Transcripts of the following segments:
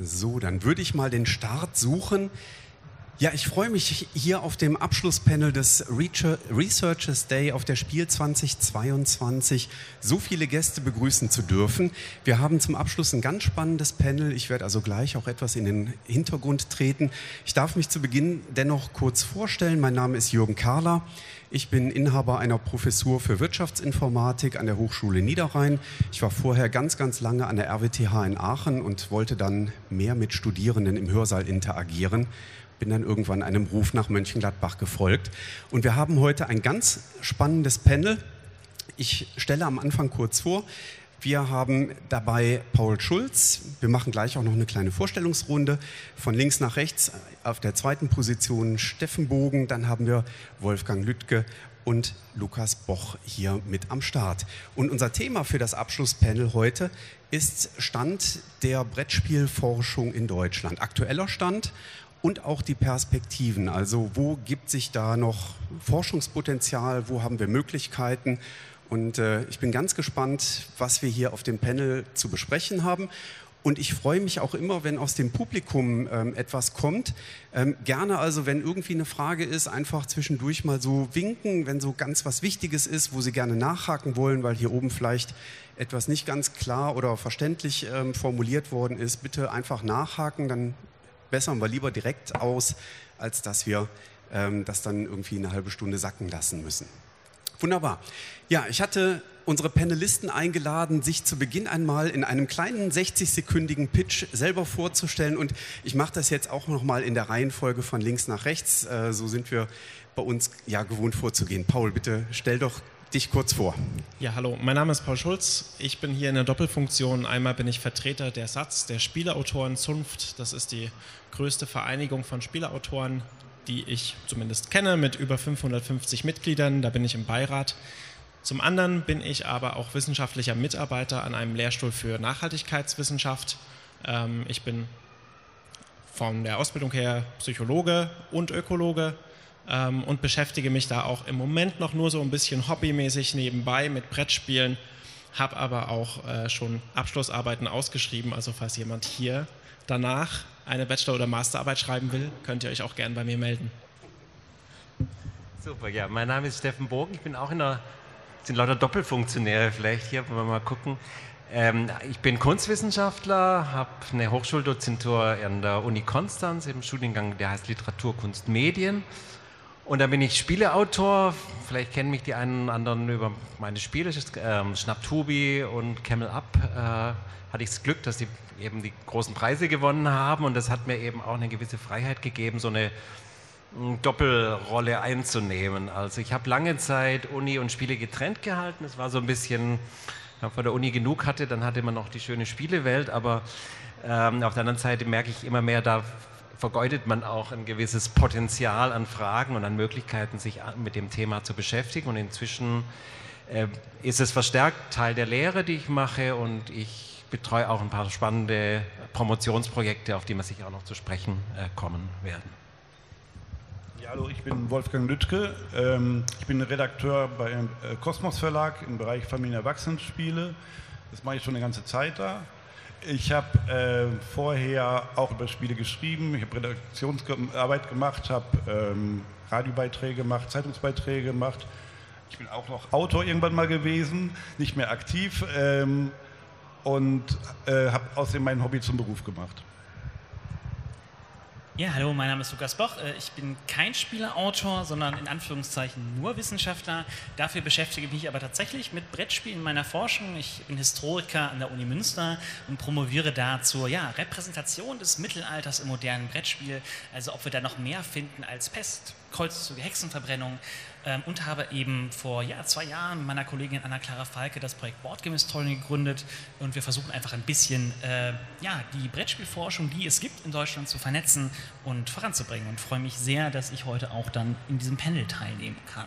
So, dann würde ich mal den Start suchen. Ja, ich freue mich hier auf dem Abschlusspanel des Research Day auf der Spiel 2022 so viele Gäste begrüßen zu dürfen. Wir haben zum Abschluss ein ganz spannendes Panel. Ich werde also gleich auch etwas in den Hintergrund treten. Ich darf mich zu Beginn dennoch kurz vorstellen. Mein Name ist Jürgen Karla. Ich bin Inhaber einer Professur für Wirtschaftsinformatik an der Hochschule Niederrhein. Ich war vorher ganz, ganz lange an der RWTH in Aachen und wollte dann mehr mit Studierenden im Hörsaal interagieren. Bin dann irgendwann einem Ruf nach Mönchengladbach gefolgt. Und wir haben heute ein ganz spannendes Panel. Ich stelle am Anfang kurz vor. Wir haben dabei Paul Schulz. Wir machen gleich auch noch eine kleine Vorstellungsrunde. Von links nach rechts auf der zweiten Position Steffen Bogen. Dann haben wir Wolfgang Lüdtke und Lukas Boch hier mit am Start. Und unser Thema für das Abschlusspanel heute ist Stand der Brettspielforschung in Deutschland. Aktueller Stand. Und auch die Perspektiven, also wo gibt sich da noch Forschungspotenzial, wo haben wir Möglichkeiten? Und ich bin ganz gespannt, was wir hier auf dem Panel zu besprechen haben. Und ich freue mich auch immer, wenn aus dem Publikum etwas kommt. Gerne also, wenn irgendwie eine Frage ist, einfach zwischendurch mal so winken, wenn so ganz was Wichtiges ist, wo Sie gerne nachhaken wollen, weil hier oben vielleicht etwas nicht ganz klar oder verständlich formuliert worden ist. Bitte einfach nachhaken, dann bessern wir lieber direkt aus, als dass wir das dann irgendwie eine halbe Stunde sacken lassen müssen. Wunderbar. Ja, ich hatte unsere Panelisten eingeladen, sich zu Beginn einmal in einem kleinen 60-sekündigen Pitch selber vorzustellen. Und ich mache das jetzt auch nochmal in der Reihenfolge von links nach rechts. So sind wir bei uns ja gewohnt vorzugehen. Paul, bitte stell doch dich kurz vor. Ja, hallo, mein Name ist Paul Schulz. Ich bin hier in der Doppelfunktion. Einmal bin ich Vertreter der SAZ, der Spieleautorenzunft. Das ist die größte Vereinigung von Spieleautoren, die ich zumindest kenne, mit über 550 Mitgliedern. Da bin ich im Beirat. Zum anderen bin ich aber auch wissenschaftlicher Mitarbeiter an einem Lehrstuhl für Nachhaltigkeitswissenschaft. Ich bin von der Ausbildung her Psychologe und Ökologe. Und beschäftige mich da auch im Moment noch nur so ein bisschen hobbymäßig nebenbei mit Brettspielen, habe aber auch schon Abschlussarbeiten ausgeschrieben. Also falls jemand hier danach eine Bachelor- oder Masterarbeit schreiben will, könnt ihr euch auch gerne bei mir melden. Super, ja. Mein Name ist Steffen Bogen. Ich bin auch sind lauter Doppelfunktionäre vielleicht hier, wollen wir mal gucken. Ich bin Kunstwissenschaftler, habe eine Hochschuldozentur an der Uni Konstanz im Studiengang, der heißt Literatur, Kunst, Medien. Und dann bin ich Spieleautor, vielleicht kennen mich die einen und anderen über meine Spiele, Schnapptubi und Camel Up, hatte ich das Glück, dass die eben die großen Preise gewonnen haben und das hat mir eben auch eine gewisse Freiheit gegeben, so eine Doppelrolle einzunehmen. Also ich habe lange Zeit Uni und Spiele getrennt gehalten, es war so ein bisschen, wenn man von der Uni genug hatte, dann hatte man noch die schöne Spielewelt, aber auf der anderen Seite merke ich immer mehr, da vergeudet man auch ein gewisses Potenzial an Fragen und an Möglichkeiten, sich mit dem Thema zu beschäftigen. Und inzwischen ist es verstärkt Teil der Lehre, die ich mache. Und ich betreue auch ein paar spannende Promotionsprojekte, auf die wir sicher auch noch zu sprechen kommen werden. Ja, hallo, ich bin Wolfgang Lüdtke. Ich bin Redakteur beim Kosmos Verlag im Bereich Familien- und Erwachsenenspiele. Das mache ich schon eine ganze Zeit da. Ich habe vorher auch über Spiele geschrieben, ich habe Redaktionsarbeit gemacht, habe Radiobeiträge gemacht, Zeitungsbeiträge gemacht. Ich bin auch noch Autor irgendwann mal gewesen, nicht mehr aktiv und habe außerdem mein Hobby zum Beruf gemacht. Ja, hallo, mein Name ist Lukas Boch. Ich bin kein Spieleautor, sondern in Anführungszeichen nur Wissenschaftler. Dafür beschäftige ich mich aber tatsächlich mit Brettspielen in meiner Forschung. Ich bin Historiker an der Uni Münster und promoviere da zur Repräsentation des Mittelalters im modernen Brettspiel. Also ob wir da noch mehr finden als Pest, Kreuzzüge, Hexenverbrennung. Und habe eben vor 2 Jahren mit meiner Kollegin Anna Clara Falke das Projekt BoardgameHistorian gegründet und wir versuchen einfach ein bisschen die Brettspielforschung, die es gibt in Deutschland, zu vernetzen und voranzubringen und freue mich sehr, dass ich heute auch dann in diesem Panel teilnehmen kann.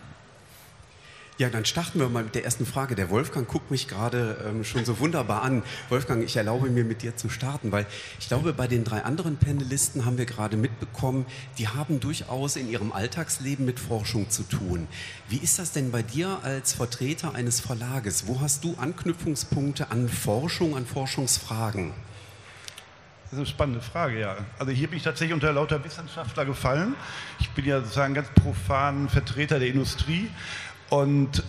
Ja, dann starten wir mal mit der ersten Frage. Der Wolfgang guckt mich gerade schon so wunderbar an. Wolfgang, ich erlaube mir, mit dir zu starten, weil ich glaube, bei den 3 anderen Panelisten haben wir gerade mitbekommen, die haben durchaus in ihrem Alltagsleben mit Forschung zu tun. Wie ist das denn bei dir als Vertreter eines Verlages? Wo hast du Anknüpfungspunkte an Forschung, an Forschungsfragen? Das ist eine spannende Frage, ja. Also hier bin ich tatsächlich unter lauter Wissenschaftler gefallen. Ich bin ja sozusagen ganz profan Vertreter der Industrie und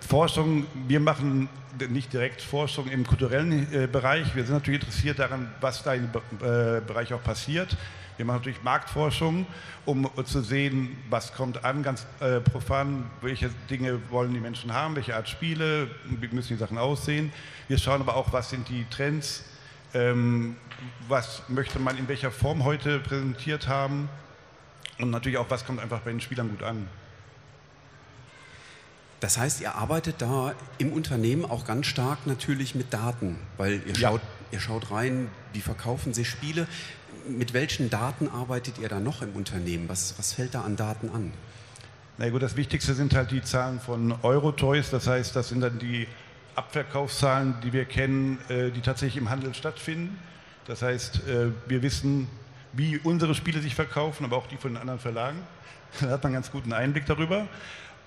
Forschung, wir machen nicht direkt Forschung im kulturellen Bereich. Wir sind natürlich interessiert daran, was da im Bereich auch passiert. Wir machen natürlich Marktforschung, um zu sehen, was kommt an, ganz profan, welche Dinge wollen die Menschen haben, welche Art Spiele, wie müssen die Sachen aussehen. Wir schauen aber auch, was sind die Trends, was möchte man in welcher Form heute präsentiert haben und natürlich auch, was kommt einfach bei den Spielern gut an. Das heißt, ihr arbeitet da im Unternehmen auch ganz stark natürlich mit Daten, weil ihr, ja, schaut rein, wie verkaufen sich Spiele. Mit welchen Daten arbeitet ihr da noch im Unternehmen? Was fällt da an Daten an? Na gut, das Wichtigste sind halt die Zahlen von Eurotoys. Das heißt, das sind dann die Abverkaufszahlen, die wir kennen, die tatsächlich im Handel stattfinden. Das heißt, wir wissen, wie unsere Spiele sich verkaufen, aber auch die von den anderen Verlagen. Da hat man einen ganz guten Einblick darüber.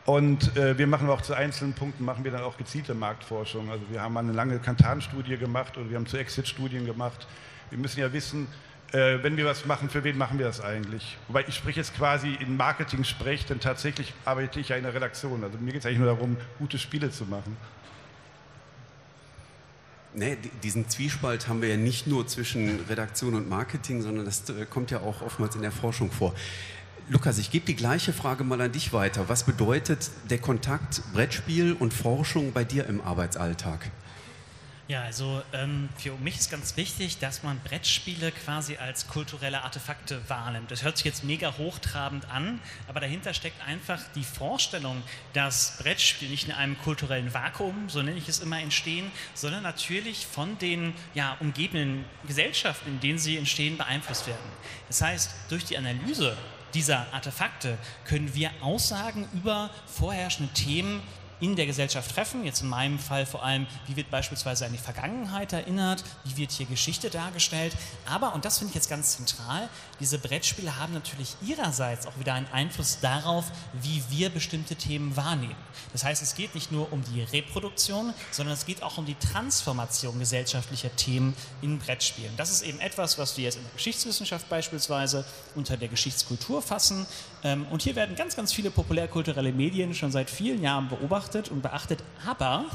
Und wir machen auch zu einzelnen Punkten, machen wir dann auch gezielte Marktforschung. Also wir haben mal eine lange Kantan-Studie gemacht und wir haben zu Exit-Studien gemacht. Wir müssen ja wissen, wenn wir was machen, für wen machen wir das eigentlich? Wobei ich spreche jetzt quasi in Marketing-Sprech, denn tatsächlich arbeite ich ja in der Redaktion. Also mir geht es eigentlich nur darum, gute Spiele zu machen. Nee, diesen Zwiespalt haben wir ja nicht nur zwischen Redaktion und Marketing, sondern das kommt ja auch oftmals in der Forschung vor. Lukas, ich gebe die gleiche Frage mal an dich weiter. Was bedeutet der Kontakt Brettspiel und Forschung bei dir im Arbeitsalltag? Ja, also für mich ist ganz wichtig, dass man Brettspiele quasi als kulturelle Artefakte wahrnimmt. Das hört sich jetzt mega hochtrabend an, aber dahinter steckt einfach die Vorstellung, dass Brettspiele nicht in einem kulturellen Vakuum, so nenne ich es immer, entstehen, sondern natürlich von den umgebenden Gesellschaften, in denen sie entstehen, beeinflusst werden. Das heißt, durch die Analyse dieser Artefakte können wir Aussagen über vorherrschende Themen in der Gesellschaft treffen, jetzt in meinem Fall vor allem, wie wird beispielsweise an die Vergangenheit erinnert, wie wird hier Geschichte dargestellt, aber, und das finde ich jetzt ganz zentral, diese Brettspiele haben natürlich ihrerseits auch wieder einen Einfluss darauf, wie wir bestimmte Themen wahrnehmen. Das heißt, es geht nicht nur um die Reproduktion, sondern es geht auch um die Transformation gesellschaftlicher Themen in Brettspielen. Das ist eben etwas, was wir jetzt in der Geschichtswissenschaft beispielsweise unter der Geschichtskultur fassen, und hier werden ganz, ganz viele populärkulturelle Medien schon seit vielen Jahren beobachtet und beachtet, aber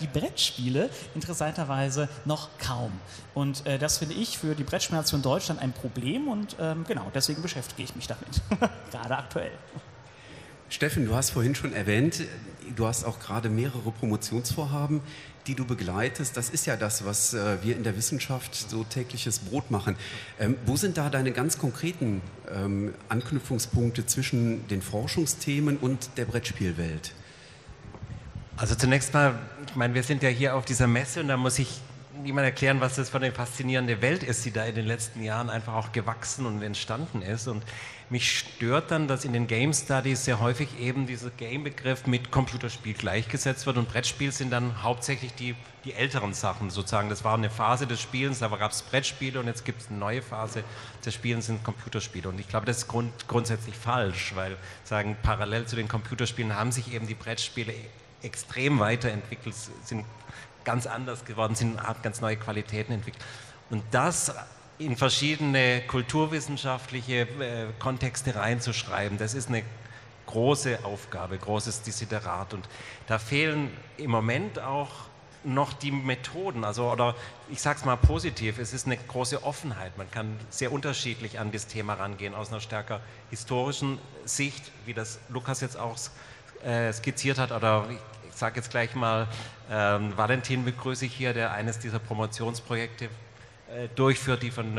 die Brettspiele interessanterweise noch kaum. Und das finde ich für die Brettspielnation Deutschland ein Problem und genau, deswegen beschäftige ich mich damit, gerade aktuell. Steffen, du hast vorhin schon erwähnt, du hast auch gerade mehrere Promotionsvorhaben, die du begleitest. Das ist ja das, was wir in der Wissenschaft so tägliches Brot machen. Wo sind da deine ganz konkreten Anknüpfungspunkte zwischen den Forschungsthemen und der Brettspielwelt? Also zunächst mal, ich meine, wir sind ja hier auf dieser Messe und da muss ich niemand erklären, was das für eine faszinierende Welt ist, die da in den letzten Jahren einfach auch gewachsen und entstanden ist. Und mich stört dann, dass in den Game Studies sehr häufig eben dieser Game-Begriff mit Computerspiel gleichgesetzt wird und Brettspiel sind dann hauptsächlich die älteren Sachen sozusagen. Das war eine Phase des Spielens, da gab es Brettspiele und jetzt gibt es eine neue Phase des Spielens sind Computerspiele. Und ich glaube, das ist grundsätzlich falsch, weil sagen parallel zu den Computerspielen haben sich eben die Brettspiele extrem weiterentwickelt, sind ganz anders geworden, sind ganz neue Qualitäten entwickelt. Und das in verschiedene kulturwissenschaftliche Kontexte reinzuschreiben, das ist eine große Aufgabe, großes Desiderat. Und da fehlen im Moment auch noch die Methoden, also oder ich sage es mal positiv, es ist eine große Offenheit. Man kann sehr unterschiedlich an das Thema rangehen, aus einer stärker historischen Sicht, wie das Lukas jetzt auch skizziert hat, oder ich sage jetzt gleich mal, Valentin begrüße ich hier, der eines dieser Promotionsprojekte durchführt, die vom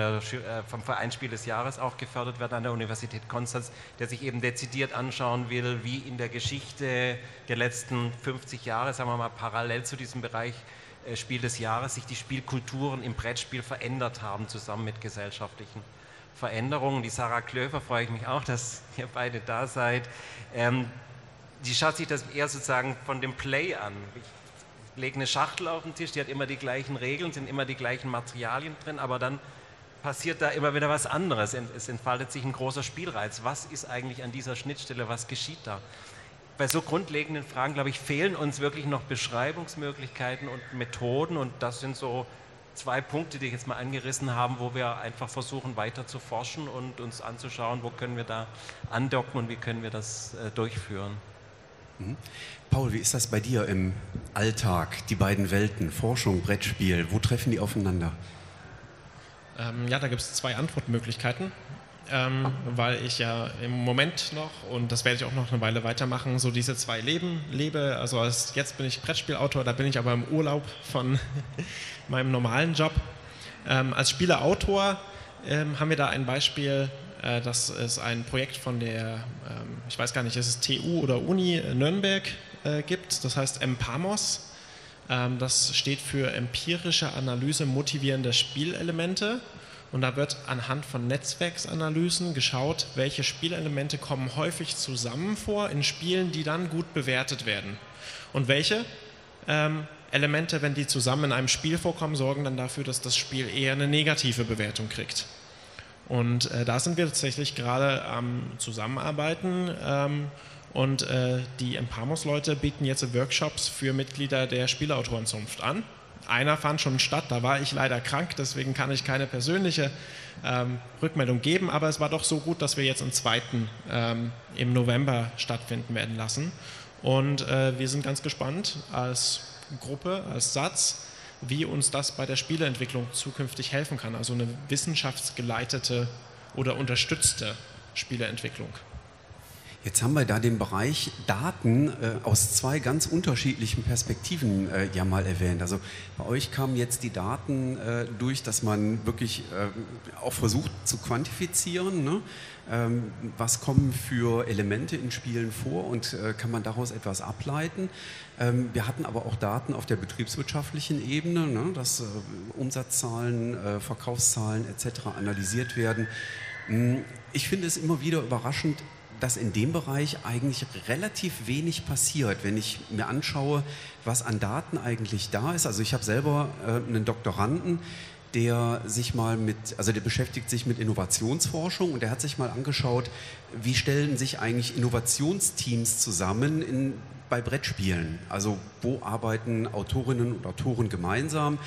Verein Spiel des Jahres auch gefördert werden an der Universität Konstanz, der sich eben dezidiert anschauen will, wie in der Geschichte der letzten 50 Jahre, sagen wir mal, parallel zu diesem Bereich Spiel des Jahres, sich die Spielkulturen im Brettspiel verändert haben, zusammen mit gesellschaftlichen Veränderungen. Die Sarah Klöfer, freue ich mich auch, dass ihr beide da seid. Die schaut sich das eher sozusagen von dem Play an. Ich lege eine Schachtel auf den Tisch, die hat immer die gleichen Regeln, sind immer die gleichen Materialien drin, aber dann passiert da immer wieder was anderes. Es entfaltet sich ein großer Spielreiz. Was ist eigentlich an dieser Schnittstelle, was geschieht da? Bei so grundlegenden Fragen, glaube ich, fehlen uns wirklich noch Beschreibungsmöglichkeiten und Methoden und das sind so zwei Punkte, die ich jetzt mal angerissen habe, wo wir einfach versuchen, weiter zu forschen und uns anzuschauen, wo können wir da andocken und wie können wir das durchführen. Mhm. Paul, wie ist das bei dir im Alltag, die beiden Welten, Forschung, Brettspiel, wo treffen die aufeinander? Ja, da gibt es zwei Antwortmöglichkeiten, weil ich ja im Moment noch, und das werde ich auch noch eine Weile weitermachen, so diese zwei Leben lebe. Also jetzt bin ich Brettspielautor, da bin ich aber im Urlaub von meinem normalen Job. Als Spieleautor haben wir da ein Beispiel, das ist ein Projekt von der, ich weiß gar nicht, ist es TU oder Uni Nürnberg gibt, das heißt Empamos. Das steht für empirische Analyse motivierender Spielelemente, und da wird anhand von Netzwerksanalysen geschaut, welche Spielelemente kommen häufig zusammen vor in Spielen, die dann gut bewertet werden, und welche Elemente, wenn die zusammen in einem Spiel vorkommen, sorgen dann dafür, dass das Spiel eher eine negative Bewertung kriegt. Und da sind wir tatsächlich gerade am Zusammenarbeiten. Die Empamos-Leute bieten jetzt Workshops für Mitglieder der Spieleautorenzunft an. Einer fand schon statt, da war ich leider krank, deswegen kann ich keine persönliche Rückmeldung geben, aber es war doch so gut, dass wir jetzt einen zweiten im November stattfinden werden lassen. Und wir sind ganz gespannt als Gruppe, als Satz, wie uns das bei der Spieleentwicklung zukünftig helfen kann. Also eine wissenschaftsgeleitete oder unterstützte Spieleentwicklung. Jetzt haben wir da den Bereich Daten aus zwei ganz unterschiedlichen Perspektiven ja mal erwähnt. Also bei euch kamen jetzt die Daten durch, dass man wirklich auch versucht zu quantifizieren, ne? Was kommen für Elemente in Spielen vor und kann man daraus etwas ableiten. Wir hatten aber auch Daten auf der betriebswirtschaftlichen Ebene, ne? Dass Umsatzzahlen, Verkaufszahlen etc. analysiert werden. Ich finde es immer wieder überraschend, dass in dem Bereich eigentlich relativ wenig passiert, wenn ich mir anschaue, was an Daten eigentlich da ist. Also ich habe selber einen Doktoranden, der beschäftigt sich mit Innovationsforschung, und der hat sich mal angeschaut, wie stellen sich eigentlich Innovationsteams zusammen bei Brettspielen. Also wo arbeiten Autorinnen und Autoren gemeinsam?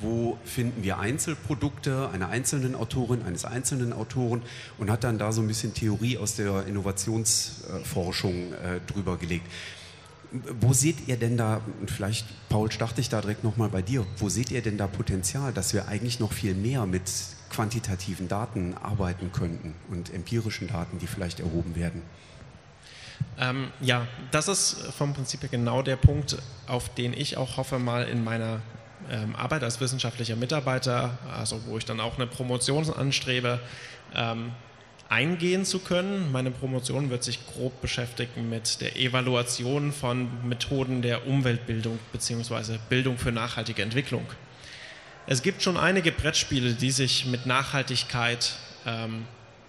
Wo finden wir Einzelprodukte einer einzelnen Autorin, eines einzelnen Autoren, und hat dann da so ein bisschen Theorie aus der Innovationsforschung drüber gelegt. Wo seht ihr denn da, und vielleicht, Paul, starte ich da direkt nochmal bei dir, wo seht ihr denn da Potenzial, dass wir eigentlich noch viel mehr mit quantitativen Daten arbeiten könnten und empirischen Daten, die vielleicht erhoben werden? Ja, das ist vom Prinzip her genau der Punkt, auf den ich auch hoffe, mal in meiner Arbeit als wissenschaftlicher Mitarbeiter, also wo ich dann auch eine Promotion anstrebe, eingehen zu können. Meine Promotion wird sich grob beschäftigen mit der Evaluation von Methoden der Umweltbildung bzw. Bildung für nachhaltige Entwicklung. Es gibt schon einige Brettspiele, die sich mit Nachhaltigkeit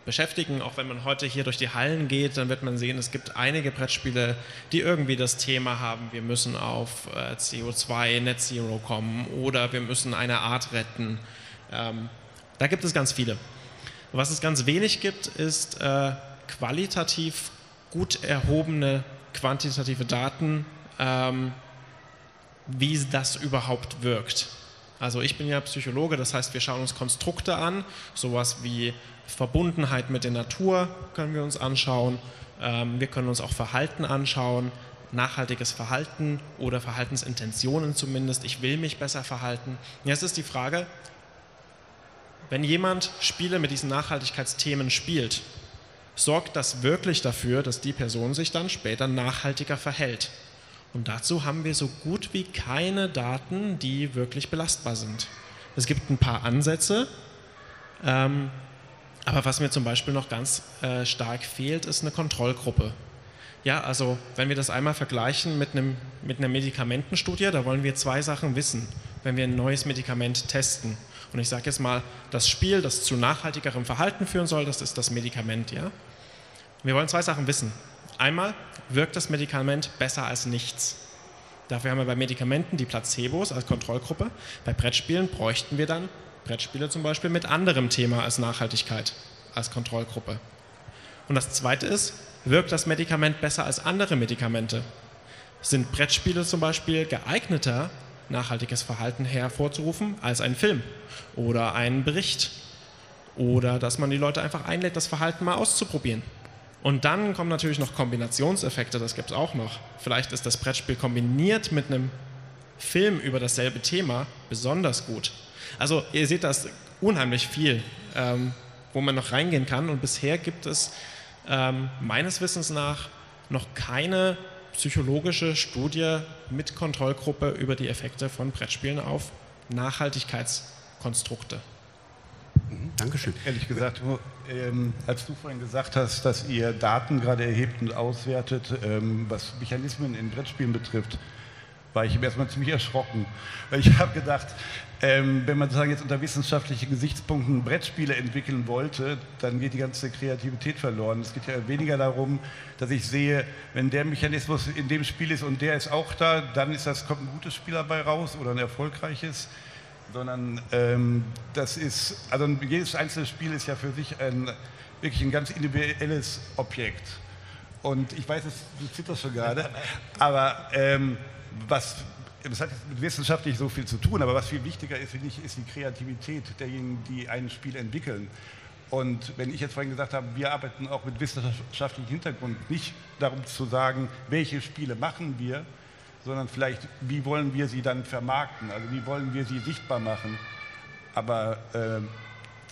beschäftigen. Auch wenn man heute hier durch die Hallen geht, dann wird man sehen, es gibt einige Brettspiele, die irgendwie das Thema haben, wir müssen auf CO2, Net Zero kommen, oder wir müssen eine Art retten. Da gibt es ganz viele. Was es ganz wenig gibt, ist qualitativ gut erhobene quantitative Daten, wie das überhaupt wirkt. Also ich bin ja Psychologe, das heißt, wir schauen uns Konstrukte an, sowas wie Verbundenheit mit der Natur können wir uns anschauen, wir können uns auch Verhalten anschauen, nachhaltiges Verhalten oder Verhaltensintentionen zumindest, ich will mich besser verhalten. Jetzt ist die Frage, wenn jemand Spiele mit diesen Nachhaltigkeitsthemen spielt, sorgt das wirklich dafür, dass die Person sich dann später nachhaltiger verhält? Und dazu haben wir so gut wie keine Daten, die wirklich belastbar sind. Es gibt ein paar Ansätze, aber was mir zum Beispiel noch ganz stark fehlt, ist eine Kontrollgruppe. Ja, also wenn wir das einmal vergleichen mit einer Medikamentenstudie, da wollen wir zwei Sachen wissen, wenn wir ein neues Medikament testen. Und ich sage jetzt mal, das Spiel, das zu nachhaltigerem Verhalten führen soll, das ist das Medikament, ja. Wir wollen zwei Sachen wissen. Einmal, wirkt das Medikament besser als nichts? Dafür haben wir bei Medikamenten die Placebos als Kontrollgruppe. Bei Brettspielen bräuchten wir dann Brettspiele zum Beispiel mit anderem Thema als Nachhaltigkeit als Kontrollgruppe. Und das Zweite ist, wirkt das Medikament besser als andere Medikamente? Sind Brettspiele zum Beispiel geeigneter nachhaltiges Verhalten hervorzurufen als einen Film oder einen Bericht. Oder dass man die Leute einfach einlädt, das Verhalten mal auszuprobieren. Und dann kommen natürlich noch Kombinationseffekte, das gibt es auch noch. Vielleicht ist das Brettspiel kombiniert mit einem Film über dasselbe Thema besonders gut. Also ihr seht, da ist unheimlich viel, wo man noch reingehen kann. Und bisher gibt es meines Wissens nach noch keine psychologische Studie mit Kontrollgruppe über die Effekte von Brettspielen auf Nachhaltigkeitskonstrukte. Dankeschön. Ehrlich gesagt, als du vorhin gesagt hast, dass ihr Daten gerade erhebt und auswertet, was Mechanismen in Brettspielen betrifft, war ich erstmal ziemlich erschrocken. Weil ich habe gedacht, wenn man sozusagen jetzt unter wissenschaftlichen Gesichtspunkten Brettspiele entwickeln wollte, dann geht die ganze Kreativität verloren. Es geht ja weniger darum, dass ich sehe, wenn der Mechanismus in dem Spiel ist und der ist auch da, dann ist das, kommt ein gutes Spiel dabei raus oder ein erfolgreiches. Sondern das ist, also jedes einzelne Spiel ist ja für sich wirklich ein ganz individuelles Objekt. Und ich weiß, du zitterst schon gerade, aber das hat jetzt mit wissenschaftlich so viel zu tun, aber was viel wichtiger ist, finde ich, ist die Kreativität derjenigen, die ein Spiel entwickeln. Und wenn ich jetzt vorhin gesagt habe, wir arbeiten auch mit wissenschaftlichem Hintergrund, nicht darum zu sagen, welche Spiele machen wir, sondern vielleicht, wie wollen wir sie dann vermarkten, also wie wollen wir sie sichtbar machen. Aber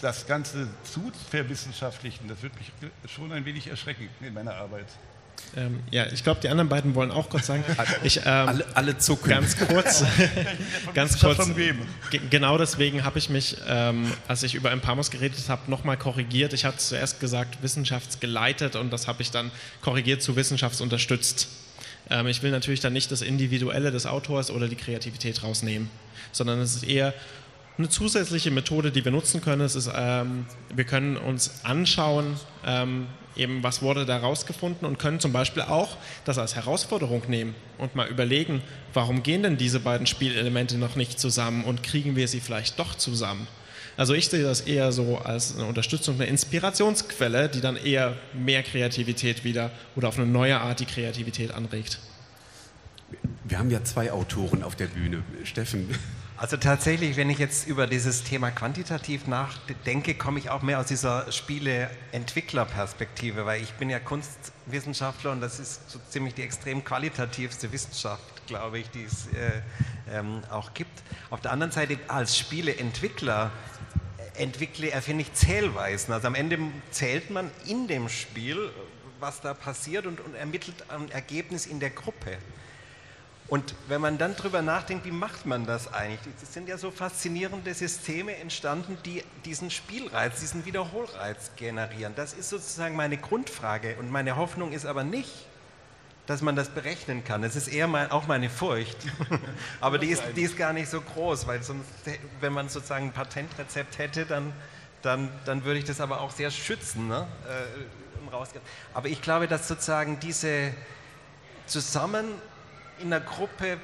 das Ganze zu verwissenschaftlichen, das wird mich schon ein wenig erschrecken in meiner Arbeit. Ja, ich glaube, die anderen beiden wollen auch kurz sagen. Alle zucken. Ganz kurz. Ganz kurz. Genau deswegen habe ich mich, als ich über Empamos geredet habe, nochmal korrigiert. Ich hatte zuerst gesagt, wissenschaftsgeleitet, und das habe ich dann korrigiert zu wissenschaftsunterstützt. Ich will natürlich dann nicht das Individuelle des Autors oder die Kreativität rausnehmen, sondern es ist eher eine zusätzliche Methode, die wir nutzen können. Es ist, wir können uns anschauen, eben was wurde da rausgefunden, und können zum Beispiel auch das als Herausforderung nehmen und mal überlegen, warum gehen denn diese beiden Spielelemente noch nicht zusammen und kriegen wir sie vielleicht doch zusammen. Also ich sehe das eher so als eine Unterstützung, eine Inspirationsquelle, die dann eher mehr Kreativität wieder oder auf eine neue Art die Kreativität anregt. Wir haben ja zwei Autoren auf der Bühne. Steffen. Also tatsächlich, wenn ich jetzt über dieses Thema quantitativ nachdenke, komme ich auch mehr aus dieser Spieleentwicklerperspektive, weil ich bin ja Kunstwissenschaftler und das ist so ziemlich die extrem qualitativste Wissenschaft, glaube ich, die es auch gibt. Auf der anderen Seite, als Spieleentwickler erfinde ich Zählweisen. Also am Ende zählt man in dem Spiel, was da passiert, und ermittelt ein Ergebnis in der Gruppe. Und wenn man dann drüber nachdenkt, wie macht man das eigentlich? Es sind ja so faszinierende Systeme entstanden, die diesen Spielreiz, diesen Wiederholreiz generieren. Das ist sozusagen meine Grundfrage. Und meine Hoffnung ist aber nicht, dass man das berechnen kann. Das ist eher auch meine Furcht. Aber die ist gar nicht so groß, weil sonst, wenn man sozusagen ein Patentrezept hätte, dann würde ich das aber auch sehr schützen. Ne? Aber ich glaube, dass sozusagen diese in der Gruppe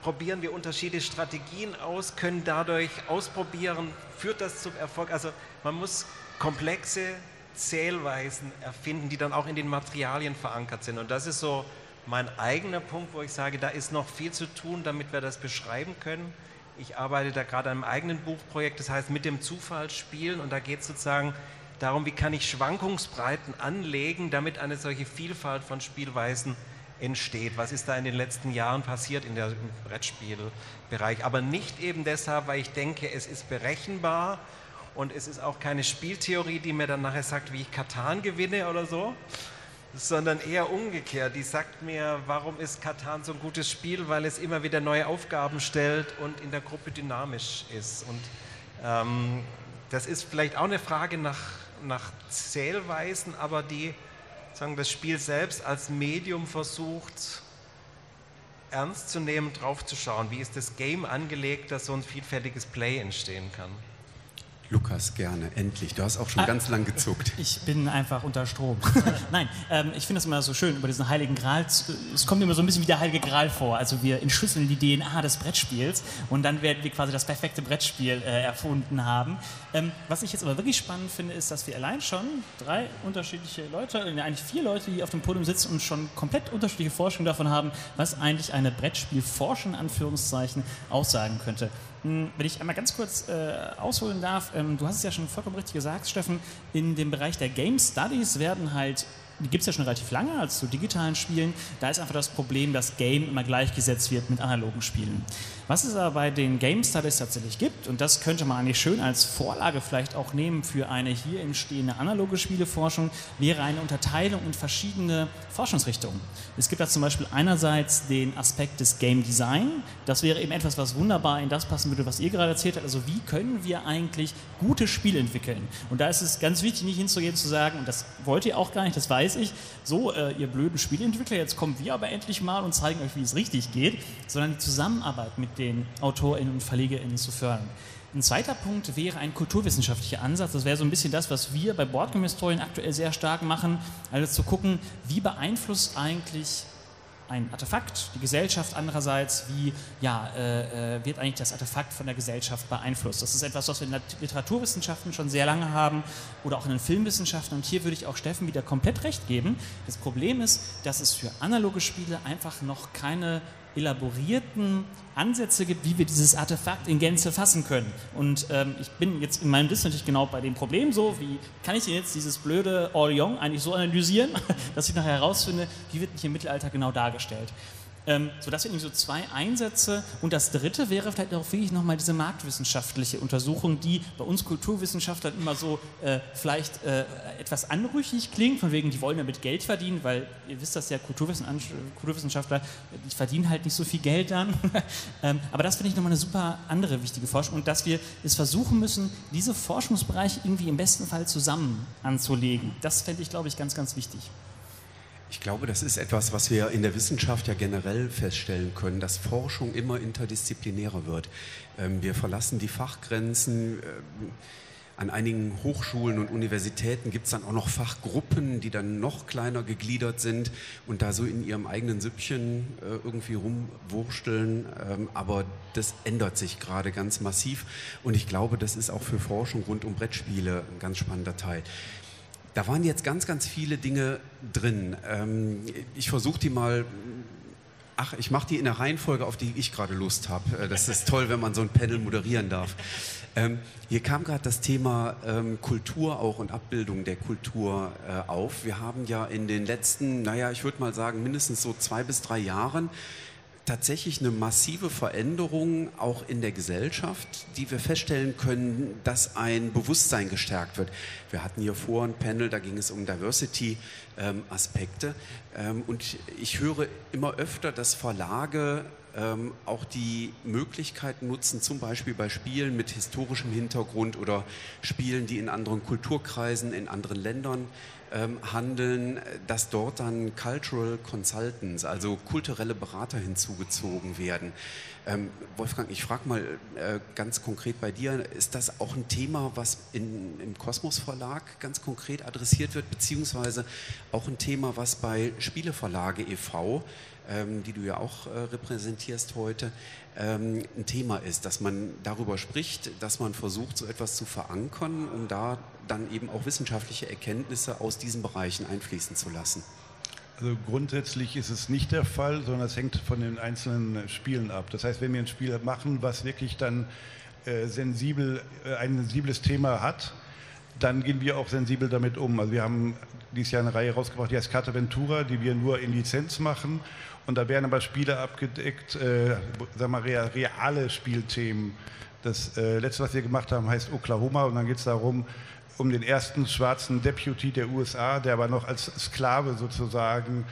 probieren wir unterschiedliche Strategien aus, können dadurch ausprobieren, führt das zum Erfolg. Also man muss komplexe Zählweisen erfinden, die dann auch in den Materialien verankert sind. Und das ist so mein eigener Punkt, wo ich sage, da ist noch viel zu tun, damit wir das beschreiben können. Ich arbeite da gerade an einem eigenen Buchprojekt, das heißt mit dem Zufall spielen. Und da geht es sozusagen darum, wie kann ich Schwankungsbreiten anlegen, damit eine solche Vielfalt von Spielweisen entsteht. Was ist da in den letzten Jahren passiert in im Brettspielbereich? Aber nicht eben deshalb, weil ich denke, es ist berechenbar und es ist auch keine Spieltheorie, die mir dann nachher sagt, wie ich Katan gewinne oder so, sondern eher umgekehrt. Die sagt mir, warum ist Katan so ein gutes Spiel? Weil es immer wieder neue Aufgaben stellt und in der Gruppe dynamisch ist. Und das ist vielleicht auch eine Frage nach Zählweisen, aber die das Spiel selbst als Medium versucht, ernst zu nehmen, drauf zu schauen. Wie ist das Game angelegt, dass so ein vielfältiges Play entstehen kann? Lukas, gerne, endlich. Du hast auch schon ganz lang gezuckt. Ich bin einfach unter Strom. Nein, ich finde es immer so schön, über diesen Heiligen Gral, es kommt immer so ein bisschen wie der Heilige Gral vor. Also wir entschlüsseln die DNA des Brettspiels und dann werden wir quasi das perfekte Brettspiel erfunden haben. Was ich jetzt aber wirklich spannend finde, ist, dass wir allein schon drei unterschiedliche Leute, eigentlich vier Leute, die auf dem Podium sitzen und schon komplett unterschiedliche Forschungen davon haben, was eigentlich eine Brettspielforschung, in Anführungszeichen, aussagen könnte. Wenn ich einmal ganz kurz ausholen darf, du hast es ja schon vollkommen richtig gesagt, Steffen, in dem Bereich der Game Studies werden halt, die gibt es ja schon relativ lange, als zu digitalen Spielen, da ist einfach das Problem, dass Game immer gleichgesetzt wird mit analogen Spielen. Was es aber bei den Game Studies tatsächlich gibt, und das könnte man eigentlich schön als Vorlage vielleicht auch nehmen für eine hier entstehende analoge Spieleforschung, wäre eine Unterteilung in verschiedene Forschungsrichtungen. Es gibt da zum Beispiel einerseits den Aspekt des Game Design, das wäre eben etwas, was wunderbar in das passen würde, was ihr gerade erzählt habt, also wie können wir eigentlich gute Spiele entwickeln? Und da ist es ganz wichtig, nicht hinzugehen zu sagen, und das wollt ihr auch gar nicht, das weiß ich, so, ihr blöden Spieleentwickler, jetzt kommen wir aber endlich mal und zeigen euch, wie es richtig geht, sondern die Zusammenarbeit mit den AutorInnen und VerlegerInnen zu fördern. Ein zweiter Punkt wäre ein kulturwissenschaftlicher Ansatz. Das wäre so ein bisschen das, was wir bei BoardgameHistorian aktuell sehr stark machen, also zu gucken, wie beeinflusst eigentlich ein Artefakt die Gesellschaft, andererseits, wie wird eigentlich das Artefakt von der Gesellschaft beeinflusst. Das ist etwas, was wir in Literaturwissenschaften schon sehr lange haben oder auch in den Filmwissenschaften, und hier würde ich auch Steffen wieder komplett recht geben. Das Problem ist, dass es für analoge Spiele einfach noch keine elaborierten Ansätze gibt, wie wir dieses Artefakt in Gänze fassen können. Und ich bin jetzt in meinem Diss natürlich genau bei dem Problem so, wie kann ich denn jetzt dieses blöde Orion eigentlich so analysieren, dass ich nachher herausfinde, wie wird nicht im Mittelalter genau dargestellt. Sodass wir eben so zwei Einsätze, und das dritte wäre vielleicht auch wirklich nochmal diese marktwissenschaftliche Untersuchung, die bei uns Kulturwissenschaftlern immer so etwas anrüchig klingt, von wegen, die wollen damit Geld verdienen, weil ihr wisst das ja, Kulturwissenschaftler, die verdienen halt nicht so viel Geld dann. Aber das finde ich nochmal eine super andere wichtige Forschung, und dass wir es versuchen müssen, diese Forschungsbereiche irgendwie im besten Fall zusammen anzulegen. Das fände ich, glaube ich, ganz, ganz wichtig. Ich glaube, das ist etwas, was wir in der Wissenschaft ja generell feststellen können, dass Forschung immer interdisziplinärer wird. Wir verlassen die Fachgrenzen. An einigen Hochschulen und Universitäten gibt es dann auch noch Fachgruppen, die dann noch kleiner gegliedert sind und da so in ihrem eigenen Süppchen irgendwie rumwursteln. Aber das ändert sich gerade ganz massiv, und ich glaube, das ist auch für Forschung rund um Brettspiele ein ganz spannender Teil. Da waren jetzt ganz, ganz viele Dinge drin. Ich versuche die mal, ich mache die in der Reihenfolge, auf die ich gerade Lust habe. Das ist toll, wenn man so ein Panel moderieren darf. Hier kam gerade das Thema Kultur auch und Abbildung der Kultur auf. Wir haben ja in den letzten, ich würde mal sagen, mindestens so 2 bis 3 Jahren tatsächlich eine massive Veränderung auch in der Gesellschaft, die wir feststellen können, dass ein Bewusstsein gestärkt wird. Wir hatten hier vorhin ein Panel, da ging es um Diversity-Aspekte. Und ich höre immer öfter, dass Verlage auch die Möglichkeiten nutzen, zum Beispiel bei Spielen mit historischem Hintergrund oder Spielen, die in anderen Kulturkreisen, in anderen Ländern handeln, dass dort dann Cultural Consultants, also kulturelle Berater hinzugezogen werden. Wolfgang, ich frage mal ganz konkret bei dir, ist das auch ein Thema, was im Kosmos Verlag ganz konkret adressiert wird, beziehungsweise auch ein Thema, was bei Spieleverlage e.V., die du ja auch repräsentierst heute, ein Thema ist, dass man darüber spricht, dass man versucht, so etwas zu verankern, um da dann eben auch wissenschaftliche Erkenntnisse aus diesen Bereichen einfließen zu lassen? Also grundsätzlich ist es nicht der Fall, sondern es hängt von den einzelnen Spielen ab. Das heißt, wenn wir ein Spiel machen, was wirklich dann ein sensibles Thema hat, dann gehen wir auch sensibel damit um. Also wir haben dieses Jahr eine Reihe rausgebracht, die heißt Carta Ventura, die wir nur in Lizenz machen. Und da werden aber Spiele abgedeckt, reale Spielthemen. Das letzte, was wir gemacht haben, heißt Oklahoma. Und dann geht es darum, um den ersten schwarzen Deputy der USA, der aber noch als Sklave sozusagen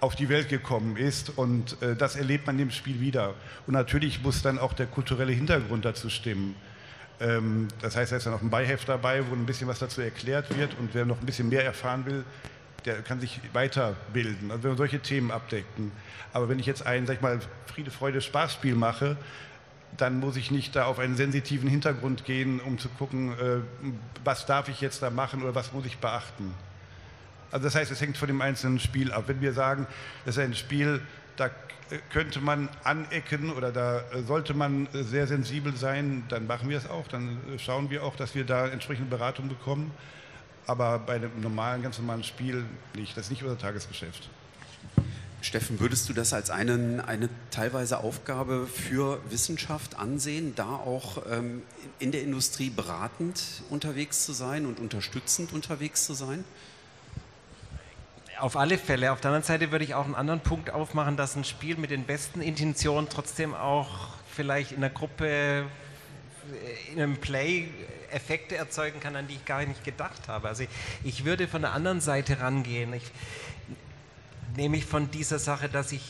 auf die Welt gekommen ist, und das erlebt man im Spiel wieder. Und natürlich muss dann auch der kulturelle Hintergrund dazu stimmen. Das heißt, da ist dann auch ein Beiheft dabei, wo ein bisschen was dazu erklärt wird, und wer noch ein bisschen mehr erfahren will, der kann sich weiterbilden. Also wenn wir solche Themen abdecken. Aber wenn ich jetzt ein, Friede, Freude, Spaß-Spiel mache, dann muss ich nicht da auf einen sensitiven Hintergrund gehen, um zu gucken, was darf ich jetzt da machen oder was muss ich beachten. Also das heißt, es hängt von dem einzelnen Spiel ab. Wenn wir sagen, das ist ein Spiel, da könnte man anecken oder da sollte man sehr sensibel sein, dann machen wir es auch, dann schauen wir auch, dass wir da entsprechende Beratung bekommen. Aber bei einem normalen, ganz normalen Spiel nicht. Das ist nicht unser Tagesgeschäft. Steffen, würdest du das als eine teilweise Aufgabe für Wissenschaft ansehen, da auch in der Industrie beratend unterwegs zu sein und unterstützend unterwegs zu sein? Auf alle Fälle. Auf der anderen Seite würde ich auch einen anderen Punkt aufmachen, dass ein Spiel mit den besten Intentionen trotzdem auch vielleicht in der Gruppe, in einem Play Effekte erzeugen kann, an die ich gar nicht gedacht habe. Also ich würde von der anderen Seite rangehen. Nämlich von dieser Sache, dass ich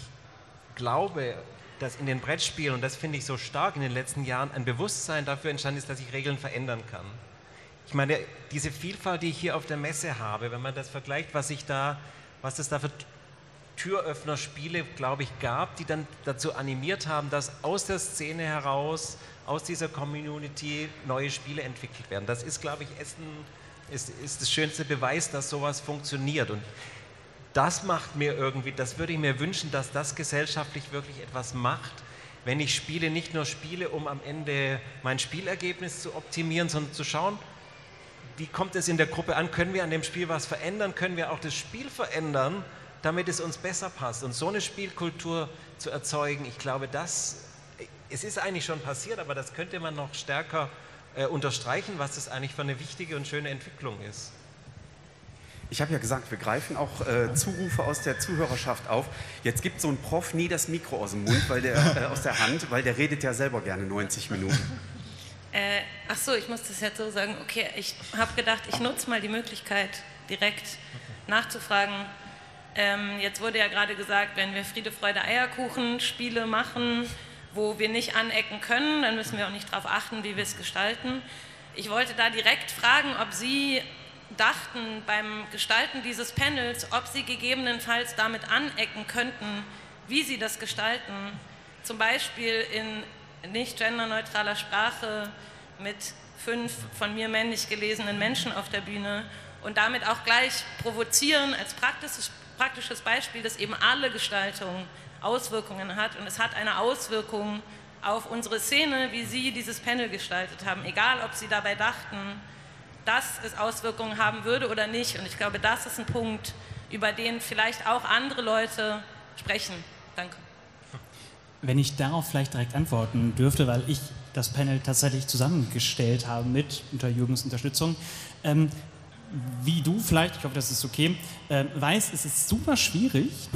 glaube, dass in den Brettspielen, und das finde ich so stark in den letzten Jahren, ein Bewusstsein dafür entstanden ist, dass ich Regeln verändern kann. Ich meine, diese Vielfalt, die ich hier auf der Messe habe, wenn man das vergleicht, was es da für Türöffner-Spiele, glaube ich, gab, die dann dazu animiert haben, dass aus der Szene heraus, aus dieser Community neue Spiele entwickelt werden. Das ist, glaube ich, Essen ist das schönste Beweis, dass sowas funktioniert. Und das macht mir irgendwie, das würde ich mir wünschen, dass das gesellschaftlich wirklich etwas macht, wenn ich Spiele nicht nur spiele, um am Ende mein Spielergebnis zu optimieren, sondern zu schauen, wie kommt es in der Gruppe an, können wir an dem Spiel was verändern, können wir auch das Spiel verändern, damit es uns besser passt. Und so eine Spielkultur zu erzeugen, ich glaube, es ist eigentlich schon passiert, aber das könnte man noch stärker unterstreichen, was das eigentlich für eine wichtige und schöne Entwicklung ist. Ich habe ja gesagt, wir greifen auch Zurufe aus der Zuhörerschaft auf. Jetzt gibt so ein Prof nie das Mikro aus dem Mund, weil der, aus der Hand, weil der redet ja selber gerne 90 Minuten. Ach so, ich muss das jetzt so sagen. Okay, ich habe gedacht, ich nutze mal die Möglichkeit, direkt nachzufragen. Jetzt wurde ja gerade gesagt, wenn wir Friede, Freude, Eierkuchen Spiele machen, wo wir nicht anecken können, dann müssen wir auch nicht darauf achten, wie wir es gestalten. Ich wollte da direkt fragen, ob Sie dachten beim Gestalten dieses Panels, ob Sie gegebenenfalls damit anecken könnten, wie Sie das gestalten, zum Beispiel in nicht genderneutraler Sprache mit 5 von mir männlich gelesenen Menschen auf der Bühne und damit auch gleich provozieren als praktisches Beispiel, dass eben alle Gestaltung Auswirkungen hat und es hat eine Auswirkung auf unsere Szene, wie Sie dieses Panel gestaltet haben, egal ob Sie dabei dachten, dass es Auswirkungen haben würde oder nicht. Und ich glaube, das ist ein Punkt, über den vielleicht auch andere Leute sprechen. Danke. Wenn ich darauf vielleicht direkt antworten dürfte, weil ich das Panel tatsächlich zusammengestellt habe mit unter Jürgens Unterstützung. Wie du vielleicht, ich hoffe, das ist okay, weißt, es ist super schwierig,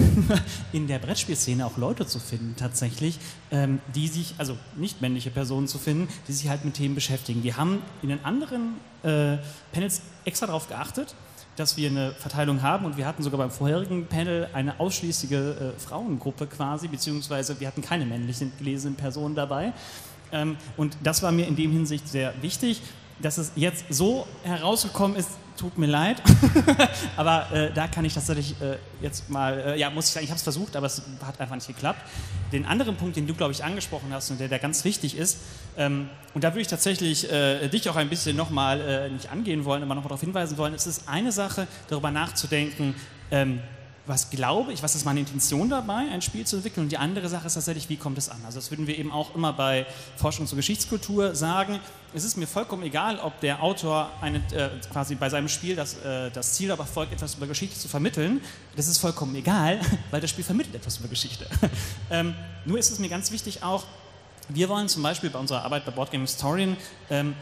in der Brettspielszene auch Leute zu finden tatsächlich, die sich, also nicht männliche Personen zu finden, die sich halt mit Themen beschäftigen. Wir haben in den anderen Panels extra darauf geachtet, dass wir eine Verteilung haben und wir hatten sogar beim vorherigen Panel eine ausschließliche Frauengruppe quasi, beziehungsweise wir hatten keine männlichen gelesenen Personen dabei. Und das war mir in dem Hinsicht sehr wichtig, dass es jetzt so herausgekommen ist, tut mir leid, aber da kann ich tatsächlich jetzt mal, ja, muss ich sagen, ich habe es versucht, aber es hat einfach nicht geklappt. Den anderen Punkt, den du, glaube ich, angesprochen hast und der ganz wichtig ist, und da würde ich tatsächlich dich auch ein bisschen nochmal, nicht angehen wollen, aber nochmal darauf hinweisen wollen, es ist eine Sache, darüber nachzudenken, was glaube ich, was ist meine Intention dabei, ein Spiel zu entwickeln, und die andere Sache ist tatsächlich, wie kommt es an? Also das würden wir eben auch immer bei Forschung zur Geschichtskultur sagen, es ist mir vollkommen egal, ob der Autor quasi bei seinem Spiel das Ziel aber verfolgt, etwas über Geschichte zu vermitteln, das ist vollkommen egal, weil das Spiel vermittelt etwas über Geschichte. Nur ist es mir ganz wichtig auch, wir wollen zum Beispiel bei unserer Arbeit bei BoardgameHistorian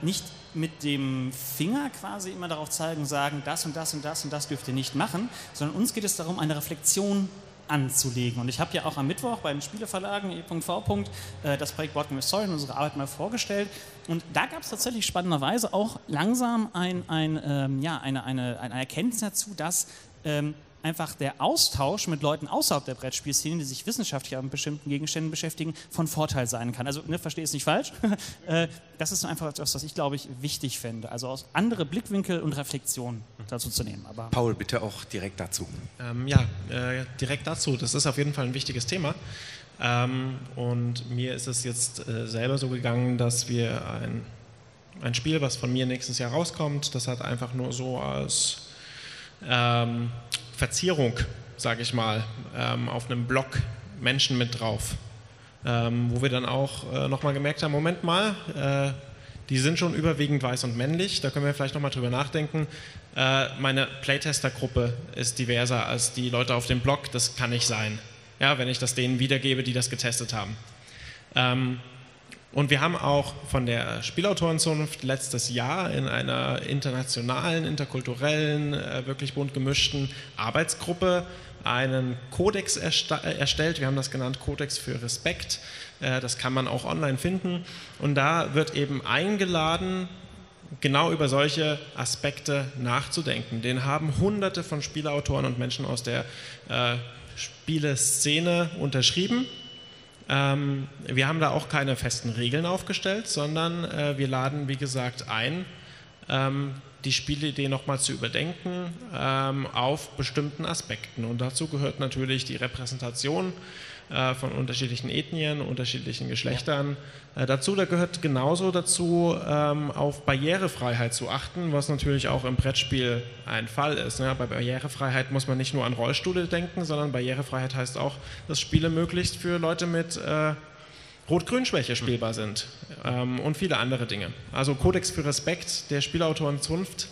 nicht mit dem Finger quasi immer darauf zeigen und sagen, das und das und das und das dürft ihr nicht machen, sondern uns geht es darum, eine Reflexion anzulegen. Und ich habe ja auch am Mittwoch beim Spieleverlagen e.v. das Projekt BoardgameHistorian, unsere Arbeit mal vorgestellt. Und da gab es tatsächlich spannenderweise auch langsam eine Erkenntnis dazu, dass einfach der Austausch mit Leuten außerhalb der Brettspielszene, die sich wissenschaftlich an bestimmten Gegenständen beschäftigen, von Vorteil sein kann. Also, ne, verstehe es nicht falsch. Das ist einfach etwas, was ich, glaube ich, wichtig fände. Also aus andere Blickwinkel und Reflexionen dazu zu nehmen. Aber Paul, bitte auch direkt dazu. Direkt dazu. Das ist auf jeden Fall ein wichtiges Thema. Und mir ist es jetzt selber so gegangen, dass wir ein Spiel, was von mir nächstes Jahr rauskommt, das hat einfach nur so als Verzierung, sage ich mal, auf einem Blog Menschen mit drauf, wo wir dann auch nochmal gemerkt haben, Moment mal, die sind schon überwiegend weiß und männlich, da können wir vielleicht nochmal drüber nachdenken. Meine Playtester-Gruppe ist diverser als die Leute auf dem Blog, das kann nicht sein, ja, wenn ich das denen wiedergebe, die das getestet haben. Und wir haben auch von der Spielautorenzunft letztes Jahr in einer internationalen, interkulturellen, wirklich bunt gemischten Arbeitsgruppe einen Kodex erstellt. Wir haben das genannt Kodex für Respekt. Das kann man auch online finden. Und da wird eben eingeladen, genau über solche Aspekte nachzudenken. Den haben hunderte von Spieleautoren und Menschen aus der Spieleszene unterschrieben. Wir haben da auch keine festen Regeln aufgestellt, sondern wir laden, wie gesagt, ein, die Spielidee nochmal zu überdenken auf bestimmten Aspekten. Und dazu gehört natürlich die Repräsentation von unterschiedlichen Ethnien, unterschiedlichen Geschlechtern. Dazu, da gehört genauso dazu, auf Barrierefreiheit zu achten, was natürlich auch im Brettspiel ein Fall ist. Ne? Bei Barrierefreiheit muss man nicht nur an Rollstühle denken, sondern Barrierefreiheit heißt auch, dass Spiele möglichst für Leute mit Rot-Grün-Schwäche spielbar sind und viele andere Dinge. Also Kodex für Respekt, der Spieleautorenzunft,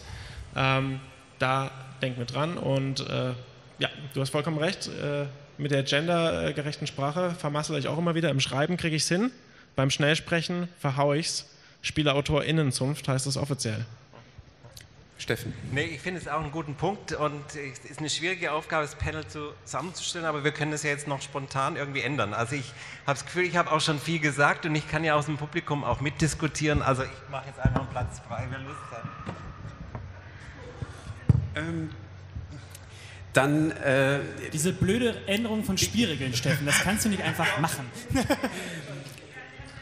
da denkt mit dran und ja, du hast vollkommen recht, mit der gendergerechten Sprache vermassel ich auch immer wieder, im Schreiben kriege ich es hin, beim Schnellsprechen verhaue ich es, SpieleautorInnenzunft heißt es offiziell. Steffen. Nee, ich finde es auch einen guten Punkt und es ist eine schwierige Aufgabe, das Panel zusammenzustellen, aber wir können das ja jetzt noch spontan irgendwie ändern. Also ich habe das Gefühl, ich habe auch schon viel gesagt und ich kann ja aus dem Publikum auch mitdiskutieren. Also ich mache jetzt einfach einen Platz frei, wer Lust hat. Dann... diese blöde Änderung von Spielregeln, Steffen, das kannst du nicht einfach machen.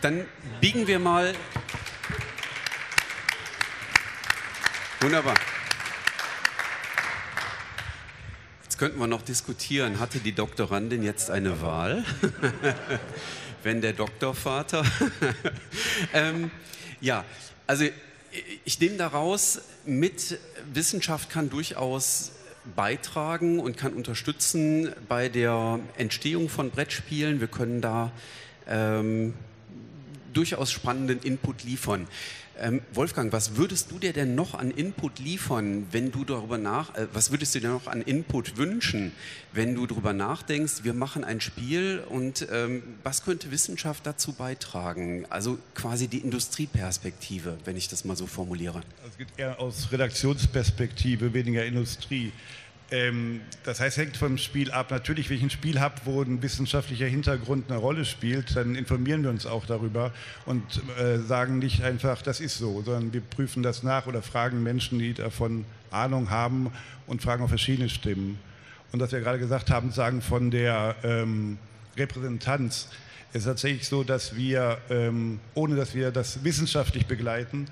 Dann biegen wir mal... Wunderbar. Jetzt könnten wir noch diskutieren, hatte die Doktorandin jetzt eine Wahl? Wenn der Doktorvater... ja, also ich nehme daraus mit, Wissenschaft kann durchaus beitragen und kann unterstützen bei der Entstehung von Brettspielen. Wir können da durchaus spannenden Input liefern. Wolfgang, was würdest du dir denn noch an Input liefern, wenn du darüber was würdest du dir noch an Input wünschen, wenn du darüber nachdenkst, wir machen ein Spiel und was könnte Wissenschaft dazu beitragen? Also quasi die Industrieperspektive, wenn ich das mal so formuliere. Es geht eher aus Redaktionsperspektive, weniger Industrie. Das heißt, hängt vom Spiel ab. Natürlich, wenn ich ein Spiel habe, wo ein wissenschaftlicher Hintergrund eine Rolle spielt, dann informieren wir uns auch darüber und sagen nicht einfach, das ist so, sondern wir prüfen das nach oder fragen Menschen, die davon Ahnung haben und fragen auch verschiedene Stimmen. Und was wir gerade gesagt haben, sagen von der Repräsentanz, ist tatsächlich so, dass wir, ohne dass wir das wissenschaftlich begleiten,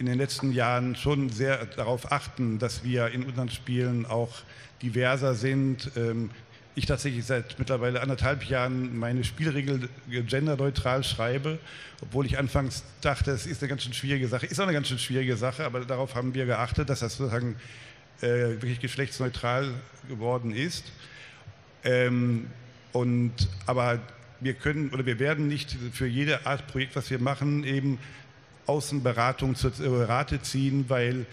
in den letzten Jahren schon sehr darauf achten, dass wir in unseren Spielen auch diverser sind. Ich tatsächlich seit mittlerweile 1,5 Jahren meine Spielregel genderneutral schreibe, obwohl ich anfangs dachte, es ist eine ganz schön schwierige Sache. Ist auch eine ganz schön schwierige Sache, aber darauf haben wir geachtet, dass das sozusagen wirklich geschlechtsneutral geworden ist. Aber wir können oder wir werden nicht für jede Art Projekt, was wir machen, eben Außenberatung zur Rate ziehen, weil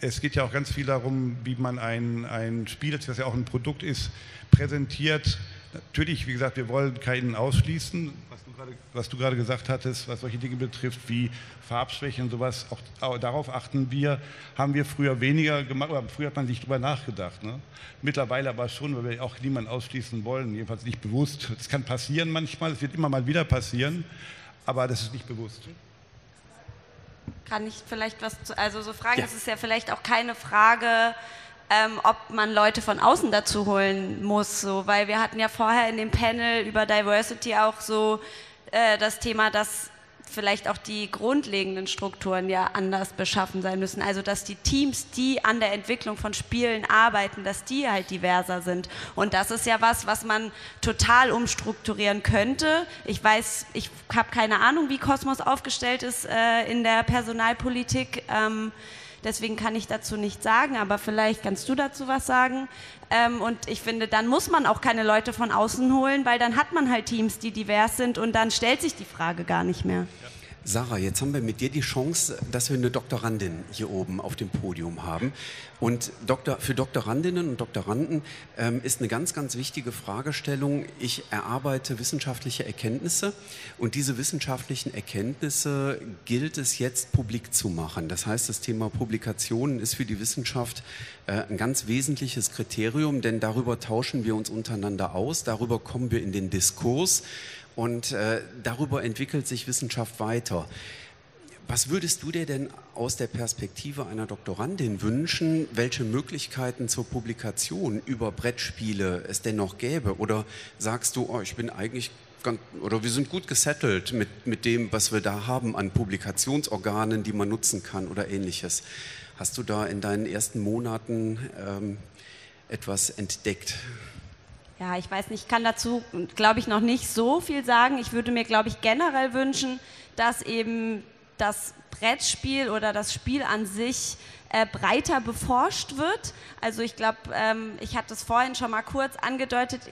es geht ja auch ganz viel darum, wie man ein Spiel, das ja auch ein Produkt ist, präsentiert. Natürlich, wie gesagt, wir wollen keinen ausschließen, was du gerade gesagt hattest, was solche Dinge betrifft, wie Farbschwäche und sowas, auch darauf achten wir, haben wir früher weniger gemacht, aber früher hat man nicht drüber nachgedacht. Ne? Mittlerweile aber schon, weil wir auch niemanden ausschließen wollen, jedenfalls nicht bewusst. Das kann passieren manchmal, es wird immer mal wieder passieren, aber das ist nicht bewusst. Kann ich vielleicht was zu, also so fragen, ja. Es ist ja vielleicht auch keine Frage, ob man Leute von außen dazu holen muss, so, weil wir hatten ja vorher in dem Panel über Diversity auch so das Thema, dass vielleicht auch die grundlegenden Strukturen ja anders beschaffen sein müssen. Also dass die Teams, die an der Entwicklung von Spielen arbeiten, dass die halt diverser sind. Und das ist ja was, was man total umstrukturieren könnte. Ich weiß, ich habe keine Ahnung, wie Kosmos aufgestellt ist in der Personalpolitik. Deswegen kann ich dazu nichts sagen, aber vielleicht kannst du dazu was sagen. Und ich finde, dann muss man auch keine Leute von außen holen, weil dann hat man halt Teams, die divers sind und dann stellt sich die Frage gar nicht mehr. Sarah, jetzt haben wir mit dir die Chance, dass wir eine Doktorandin hier oben auf dem Podium haben. Und für Doktorandinnen und Doktoranden ist eine ganz, ganz wichtige Fragestellung: Ich erarbeite wissenschaftliche Erkenntnisse und diese wissenschaftlichen Erkenntnisse gilt es jetzt publik zu machen. Das heißt, das Thema Publikationen ist für die Wissenschaft ein ganz wesentliches Kriterium, denn darüber tauschen wir uns untereinander aus, darüber kommen wir in den Diskurs. Und darüber entwickelt sich Wissenschaft weiter. Was würdest du dir denn aus der Perspektive einer Doktorandin wünschen, welche Möglichkeiten zur Publikation über Brettspiele es denn noch gäbe? Oder sagst du, oh, ich bin eigentlich ganz, oder wir sind gut gesettelt mit dem, was wir da haben an Publikationsorganen, die man nutzen kann oder Ähnliches? Hast du da in deinen ersten Monaten etwas entdeckt? Ja, ich weiß nicht, ich kann dazu, glaube ich, noch nicht so viel sagen. Ich würde mir, glaube ich, generell wünschen, dass eben das Brettspiel oder das Spiel an sich breiter beforscht wird. Also ich glaube, ich hatte es vorhin schon mal kurz angedeutet,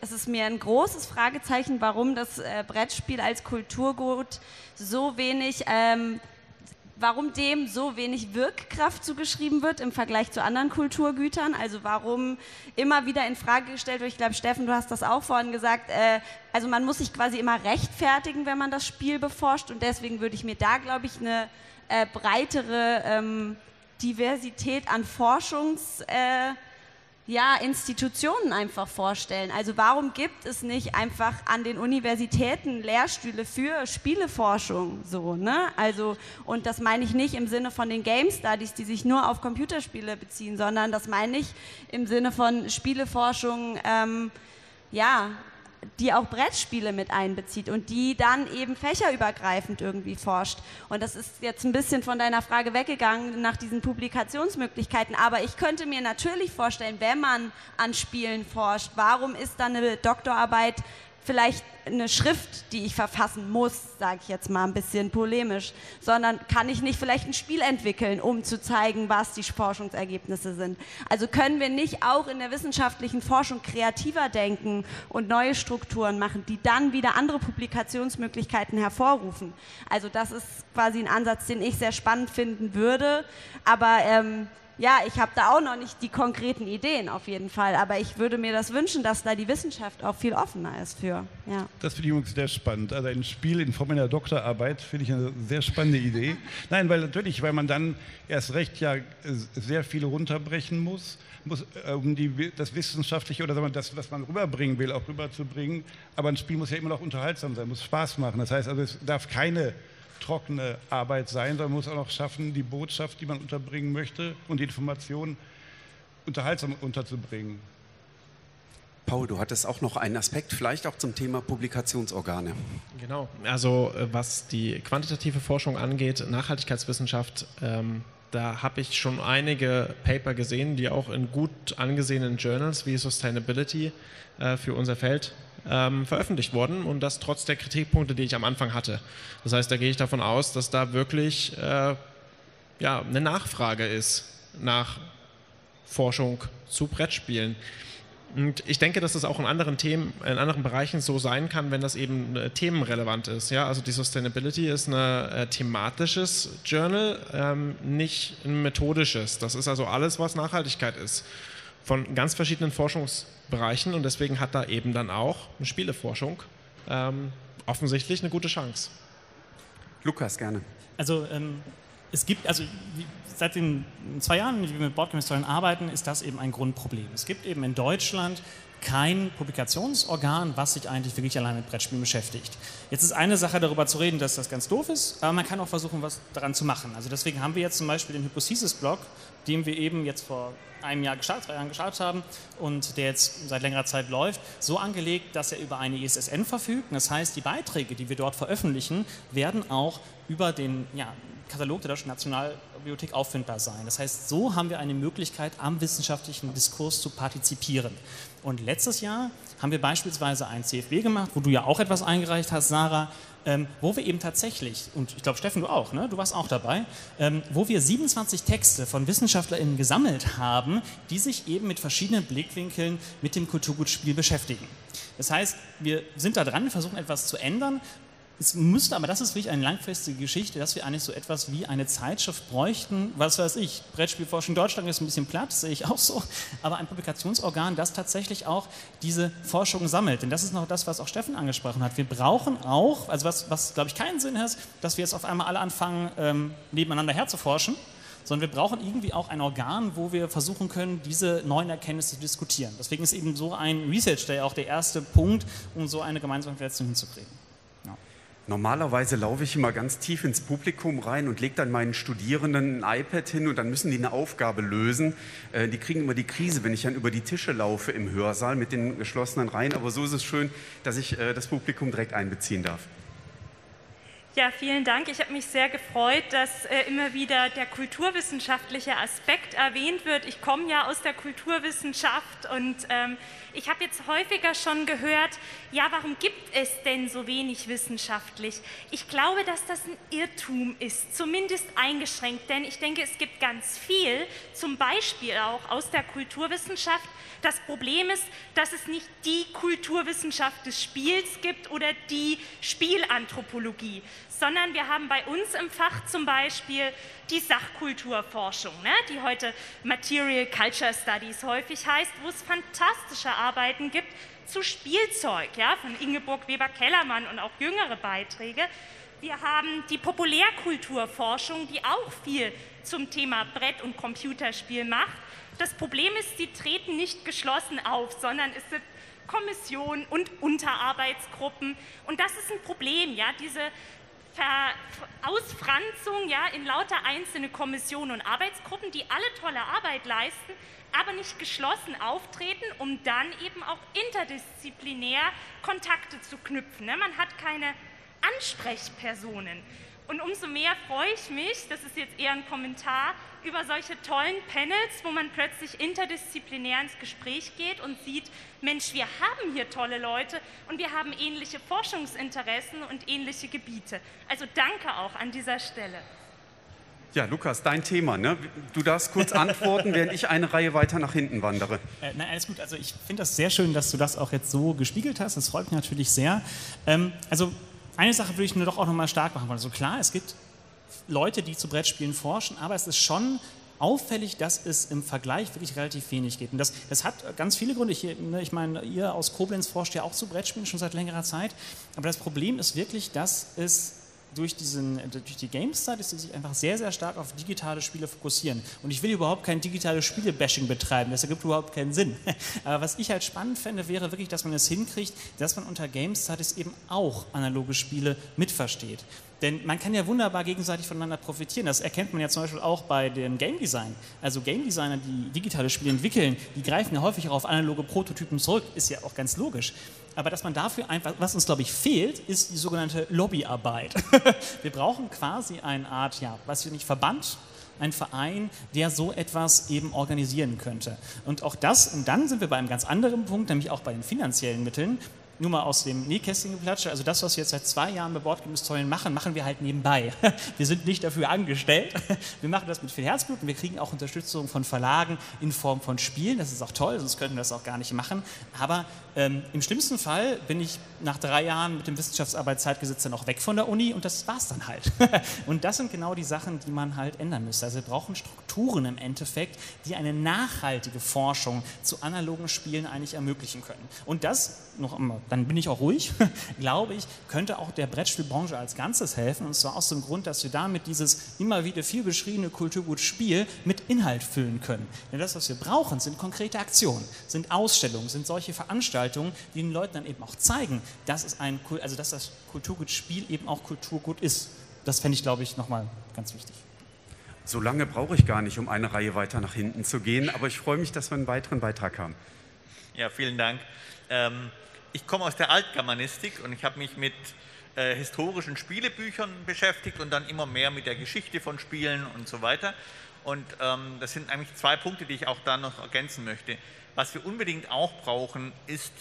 es ist mir ein großes Fragezeichen, warum das Brettspiel als Kulturgut so wenig... warum dem so wenig Wirkkraft zugeschrieben wird im Vergleich zu anderen Kulturgütern, also warum immer wieder in Frage gestellt wird, ich glaube, Steffen, du hast das auch vorhin gesagt, also man muss sich quasi immer rechtfertigen, wenn man das Spiel beforscht und deswegen würde ich mir da, glaube ich, eine breitere Diversität an Institutionen einfach vorstellen. Also warum gibt es nicht einfach an den Universitäten Lehrstühle für Spieleforschung so, ne? Also, und das meine ich nicht im Sinne von den Game Studies, die sich nur auf Computerspiele beziehen, sondern das meine ich im Sinne von Spieleforschung, die auch Brettspiele mit einbezieht und die dann eben fächerübergreifend irgendwie forscht. Und das ist jetzt ein bisschen von deiner Frage weggegangen nach diesen Publikationsmöglichkeiten, aber ich könnte mir natürlich vorstellen, wenn man an Spielen forscht, warum ist dann eine Doktorarbeit vielleicht eine Schrift, die ich verfassen muss, sage ich jetzt mal ein bisschen polemisch, sondern kann ich nicht vielleicht ein Spiel entwickeln, um zu zeigen, was die Forschungsergebnisse sind? Also können wir nicht auch in der wissenschaftlichen Forschung kreativer denken und neue Strukturen machen, die dann wieder andere Publikationsmöglichkeiten hervorrufen? Also das ist quasi ein Ansatz, den ich sehr spannend finden würde, aber... ich habe da auch noch nicht die konkreten Ideen auf jeden Fall, aber ich würde mir das wünschen, dass da die Wissenschaft auch viel offener ist für. Ja. Das finde ich übrigens sehr spannend. Also ein Spiel in Form einer Doktorarbeit finde ich eine sehr spannende Idee. Nein, weil man dann erst recht ja sehr viel runterbrechen muss, um das Wissenschaftliche oder das, was man rüberbringen will, auch rüberzubringen. Aber ein Spiel muss ja immer noch unterhaltsam sein, muss Spaß machen. Das heißt, also es darf keine trockene Arbeit sein, sondern man muss auch noch schaffen, die Botschaft, die man unterbringen möchte und die Informationen unterhaltsam unterzubringen. Paul, du hattest auch noch einen Aspekt, vielleicht auch zum Thema Publikationsorgane. Genau, also was die quantitative Forschung angeht, Nachhaltigkeitswissenschaft, da habe ich schon einige Paper gesehen, die auch in gut angesehenen Journals wie Sustainability für unser Feld veröffentlicht wurden und das trotz der Kritikpunkte, die ich am Anfang hatte. Das heißt, da gehe ich davon aus, dass da wirklich eine Nachfrage ist nach Forschung zu Brettspielen. Und ich denke, dass das auch in anderen Bereichen so sein kann, wenn das eben themenrelevant ist. Ja? Also die Sustainability ist ein thematisches Journal, nicht ein methodisches. Das ist also alles, was Nachhaltigkeit ist, von ganz verschiedenen Forschungsbereichen und deswegen hat da eben dann auch eine Spieleforschung offensichtlich eine gute Chance. Lukas, gerne. Also seit den 2 Jahren, wie wir mit BoardgameHistorian arbeiten, ist das eben ein Grundproblem. Es gibt eben in Deutschland kein Publikationsorgan, was sich eigentlich wirklich allein mit Brettspielen beschäftigt. Jetzt ist eine Sache, darüber zu reden, dass das ganz doof ist, aber man kann auch versuchen, was daran zu machen. Also deswegen haben wir jetzt zum Beispiel den Hypothesis-Blog, den wir eben jetzt vor einem Jahr gestartet, 3 Jahren gestartet haben und der jetzt seit längerer Zeit läuft, so angelegt, dass er über eine ISSN verfügt. Und das heißt, die Beiträge, die wir dort veröffentlichen, werden auch über den Katalog der Deutschen Nationalbibliothek auffindbar sein. Das heißt, so haben wir eine Möglichkeit, am wissenschaftlichen Diskurs zu partizipieren. Und letztes Jahr haben wir beispielsweise ein CFB gemacht, wo du ja auch etwas eingereicht hast, Sarah, wo wir eben tatsächlich, und ich glaube, Steffen, du auch, ne? Du warst auch dabei, wo wir 27 Texte von WissenschaftlerInnen gesammelt haben, die sich eben mit verschiedenen Blickwinkeln mit dem Kulturgutspiel beschäftigen. Das heißt, wir sind da dran, wir versuchen etwas zu ändern. Es müsste, aber das ist wirklich eine langfristige Geschichte, dass wir eigentlich so etwas wie eine Zeitschrift bräuchten, was weiß ich, Brettspielforschung in Deutschland ist ein bisschen platt, sehe ich auch so, aber ein Publikationsorgan, das tatsächlich auch diese Forschung sammelt. Denn das ist noch das, was auch Steffen angesprochen hat. Wir brauchen auch, also was glaube ich keinen Sinn hat, dass wir jetzt auf einmal alle anfangen, nebeneinander herzuforschen, sondern wir brauchen irgendwie auch ein Organ, wo wir versuchen können, diese neuen Erkenntnisse zu diskutieren. Deswegen ist eben so ein Research Day auch der erste Punkt, um so eine gemeinsame Verletzung hinzukriegen. Normalerweise laufe ich immer ganz tief ins Publikum rein und lege dann meinen Studierenden ein iPad hin und dann müssen die eine Aufgabe lösen. Die kriegen immer die Krise, wenn ich dann über die Tische laufe im Hörsaal mit den geschlossenen Reihen. Aber so ist es schön, dass ich das Publikum direkt einbeziehen darf. Ja, vielen Dank. Ich habe mich sehr gefreut, dass immer wieder der kulturwissenschaftliche Aspekt erwähnt wird. Ich komme ja aus der Kulturwissenschaft und ich habe jetzt häufiger schon gehört, ja, warum gibt es denn so wenig wissenschaftlich? Ich glaube, dass das ein Irrtum ist, zumindest eingeschränkt, denn ich denke, es gibt ganz viel, zum Beispiel auch aus der Kulturwissenschaft. Das Problem ist, dass es nicht die Kulturwissenschaft des Spiels gibt oder die Spielanthropologie, sondern wir haben bei uns im Fach zum Beispiel die Sachkulturforschung, ne, die heute Material Culture Studies häufig heißt, wo es fantastische Arbeiten gibt zu Spielzeug, ja, von Ingeborg Weber-Kellermann und auch jüngere Beiträge. Wir haben die Populärkulturforschung, die auch viel zum Thema Brett- und Computerspiel macht. Das Problem ist, die treten nicht geschlossen auf, sondern es sind Kommissionen und Unterarbeitsgruppen. Und das ist ein Problem, ja, diese Ausfranzung, ja, in lauter einzelne Kommissionen und Arbeitsgruppen, die alle tolle Arbeit leisten, aber nicht geschlossen auftreten, um dann eben auch interdisziplinär Kontakte zu knüpfen. Ne? Man hat keine Ansprechpersonen. Und umso mehr freue ich mich, das ist jetzt eher ein Kommentar, über solche tollen Panels, wo man plötzlich interdisziplinär ins Gespräch geht und sieht, Mensch, wir haben hier tolle Leute und wir haben ähnliche Forschungsinteressen und ähnliche Gebiete. Also danke auch an dieser Stelle. Ja, Lukas, dein Thema, ne? Du darfst kurz antworten, während ich eine Reihe weiter nach hinten wandere. Nein, alles gut. Also ich finde das sehr schön, dass du das auch jetzt so gespiegelt hast. Das freut mich natürlich sehr. Also eine Sache würde ich nur doch auch nochmal stark machen wollen. Also klar, es gibt Leute, die zu Brettspielen forschen, aber es ist schon auffällig, dass es im Vergleich wirklich relativ wenig geht. Und das hat ganz viele Gründe. Ich meine, ihr aus Koblenz forscht ja auch zu Brettspielen schon seit längerer Zeit. Aber das Problem ist wirklich, dass es durch die Game Studies, die sich einfach sehr, sehr stark auf digitale Spiele fokussieren. Und ich will überhaupt kein digitales Spiele-Bashing betreiben, das ergibt überhaupt keinen Sinn. Aber was ich halt spannend fände, wäre wirklich, dass man es hinkriegt, dass man unter Game Studies eben auch analoge Spiele mitversteht. Denn man kann ja wunderbar gegenseitig voneinander profitieren. Das erkennt man ja zum Beispiel auch bei dem Game Design. Also Game Designer, die digitale Spiele entwickeln, die greifen ja häufig auch auf analoge Prototypen zurück. Ist ja auch ganz logisch. Aber dass man dafür einfach, was uns glaube ich fehlt, ist die sogenannte Lobbyarbeit. Wir brauchen quasi eine Art, ja, was wir nicht Verband, ein Verein, der so etwas eben organisieren könnte. Und auch das, und dann sind wir bei einem ganz anderen Punkt, nämlich auch bei den finanziellen Mitteln. Nur mal aus dem Nähkästchen geplatscht, also das, was wir jetzt seit 2 Jahren bei BoardgameHistorian machen, machen wir halt nebenbei. Wir sind nicht dafür angestellt, wir machen das mit viel Herzblut und wir kriegen auch Unterstützung von Verlagen in Form von Spielen, das ist auch toll, sonst könnten wir das auch gar nicht machen, aber im schlimmsten Fall bin ich nach 3 Jahren mit dem Wissenschaftsarbeitszeitgesetz dann auch weg von der Uni und das war's dann halt. Und das sind genau die Sachen, die man halt ändern müsste. Also wir brauchen Strukturen im Endeffekt, die eine nachhaltige Forschung zu analogen Spielen eigentlich ermöglichen können. Und das, noch einmal dann bin ich auch ruhig, glaube ich, könnte auch der Brettspielbranche als Ganzes helfen. Und zwar aus dem Grund, dass wir damit dieses immer wieder viel beschriebene Kulturgut Spiel mit Inhalt füllen können. Denn das, was wir brauchen, sind konkrete Aktionen, sind Ausstellungen, sind solche Veranstaltungen, die den Leuten dann eben auch zeigen, dass, dass das Kulturgut Spiel eben auch Kulturgut ist. Das fände ich, glaube ich, nochmal ganz wichtig. So lange brauche ich gar nicht, um eine Reihe weiter nach hinten zu gehen, aber ich freue mich, dass wir einen weiteren Beitrag haben. Ja, vielen Dank. Ich komme aus der Altgermanistik und ich habe mich mit historischen Spielebüchern beschäftigt und dann immer mehr mit der Geschichte von Spielen und so weiter. Und das sind eigentlich zwei Punkte, die ich auch da noch ergänzen möchte. Was wir unbedingt auch brauchen, ist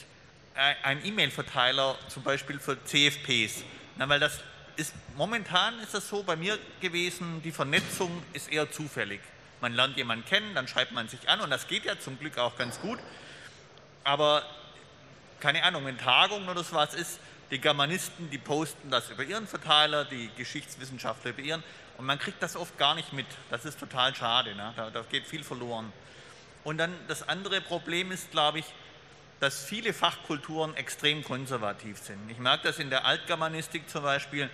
ein E-Mail-Verteiler, zum Beispiel für CFPs. Na, weil das ist, momentan ist das so bei mir gewesen, die Vernetzung ist eher zufällig. Man lernt jemanden kennen, dann schreibt man sich an und das geht ja zum Glück auch ganz gut. Aber keine Ahnung, in Tagungen oder so was ist, die Germanisten, die posten das über ihren Verteiler, die Geschichtswissenschaftler über ihren, und man kriegt das oft gar nicht mit. Das ist total schade, ne? Da geht viel verloren. Und dann das andere Problem ist, glaube ich, dass viele Fachkulturen extrem konservativ sind. Ich merke das in der Altgermanistik zum Beispiel.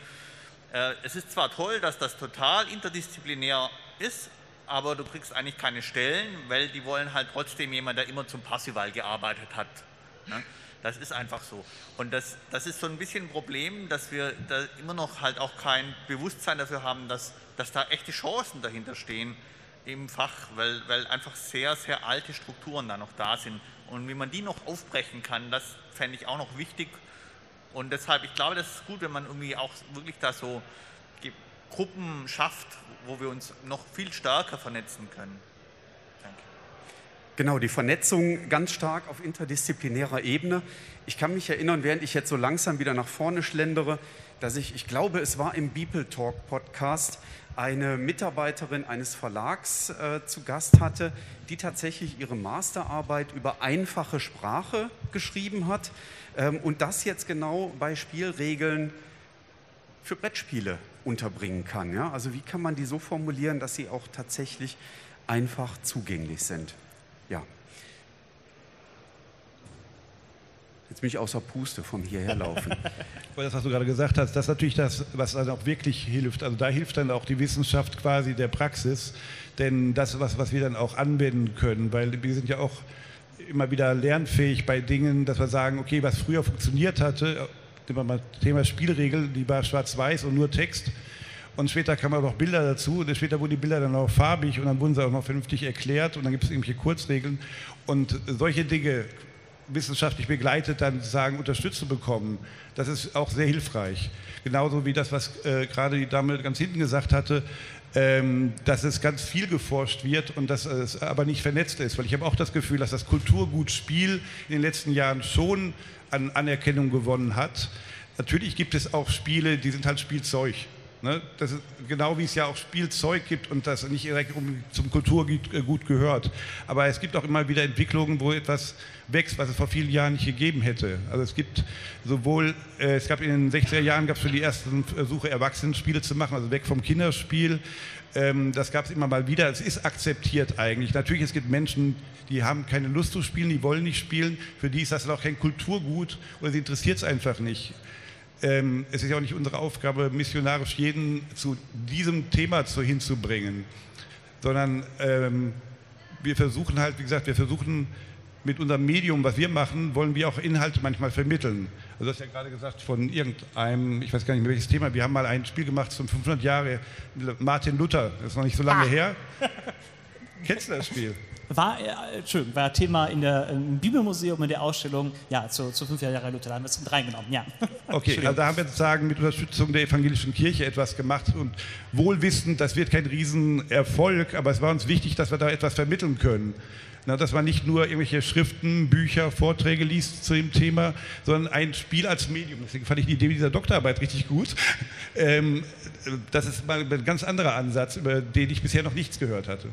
Es ist zwar toll, dass das total interdisziplinär ist, aber du kriegst eigentlich keine Stellen, weil die wollen halt trotzdem jemanden, der immer zum Parzival gearbeitet hat. Das ist einfach so. Und das ist so ein bisschen ein Problem, dass wir da immer noch halt auch kein Bewusstsein dafür haben, dass da echte Chancen dahinter stehen im Fach, weil einfach sehr, sehr alte Strukturen da noch da sind. Und wie man die noch aufbrechen kann, das fände ich auch noch wichtig. Und deshalb, ich glaube, das ist gut, wenn man irgendwie auch wirklich da so Gruppen schafft, wo wir uns noch viel stärker vernetzen können. Danke. Genau, die Vernetzung ganz stark auf interdisziplinärer Ebene. Ich kann mich erinnern, während ich jetzt so langsam wieder nach vorne schlendere, dass ich glaube, es war im Beeple Talk Podcast, eine Mitarbeiterin eines Verlags zu Gast hatte, die tatsächlich ihre Masterarbeit über einfache Sprache geschrieben hat und das jetzt genau bei Spielregeln für Brettspiele unterbringen kann. Ja? Also wie kann man die so formulieren, dass sie auch tatsächlich einfach zugänglich sind? Ja. Jetzt bin ich außer Puste vom Hierherlaufen. Weil das, was du gerade gesagt hast, das ist natürlich das, was dann auch wirklich hilft. Also da hilft dann auch die Wissenschaft quasi der Praxis, denn das, was wir dann auch anwenden können, weil wir sind ja auch immer wieder lernfähig bei Dingen, dass wir sagen, okay, was früher funktioniert hatte, Thema Spielregel, die war schwarz-weiß und nur Text. Und später kamen auch noch Bilder dazu. Und später wurden die Bilder dann auch farbig und dann wurden sie auch noch vernünftig erklärt. Und dann gibt es irgendwelche Kurzregeln. Und solche Dinge wissenschaftlich begleitet dann sozusagen unterstützt zu bekommen, das ist auch sehr hilfreich. Genauso wie das, was gerade die Dame ganz hinten gesagt hatte, dass es ganz viel geforscht wird und dass es aber nicht vernetzt ist. Weil ich habe auch das Gefühl, dass das Kulturgut Spiel in den letzten Jahren schon an Anerkennung gewonnen hat. Natürlich gibt es auch Spiele, die sind halt Spielzeug. Ne? Das ist, genau wie es ja auch Spielzeug gibt und das nicht direkt zum Kulturgut gehört. Aber es gibt auch immer wieder Entwicklungen, wo etwas wächst, was es vor vielen Jahren nicht gegeben hätte. Also es gibt sowohl, es gab in den 60er Jahren gab es schon die ersten Versuche, Erwachsenenspiele zu machen, also weg vom Kinderspiel. Das gab es immer mal wieder. Es ist akzeptiert eigentlich. Natürlich, es gibt Menschen, die haben keine Lust zu spielen, die wollen nicht spielen. Für die ist das auch kein Kulturgut oder sie interessiert es einfach nicht. Es ist ja auch nicht unsere Aufgabe, missionarisch jeden zu diesem Thema hinzubringen, sondern wir versuchen halt, wie gesagt, mit unserem Medium, was wir machen, wollen wir auch Inhalte manchmal vermitteln. Also du hast ja gerade gesagt von irgendeinem, ich weiß gar nicht mehr welches Thema, wir haben mal ein Spiel gemacht zum 500 Jahre, Martin Luther, das ist noch nicht so lange her. Kennst du das Spiel? War Thema im Bibelmuseum in der Ausstellung, ja, zu 5 Jahre Luther, da haben wir es mit reingenommen, ja. Okay, also da haben wir sozusagen mit Unterstützung der evangelischen Kirche etwas gemacht und wohlwissend, das wird kein Riesenerfolg, aber es war uns wichtig, dass wir da etwas vermitteln können. Na, dass man nicht nur irgendwelche Schriften, Bücher, Vorträge liest zu dem Thema, sondern ein Spiel als Medium. Deswegen fand ich die Idee dieser Doktorarbeit richtig gut. Das ist mal ein ganz anderer Ansatz, über den ich bisher noch nichts gehört hatte.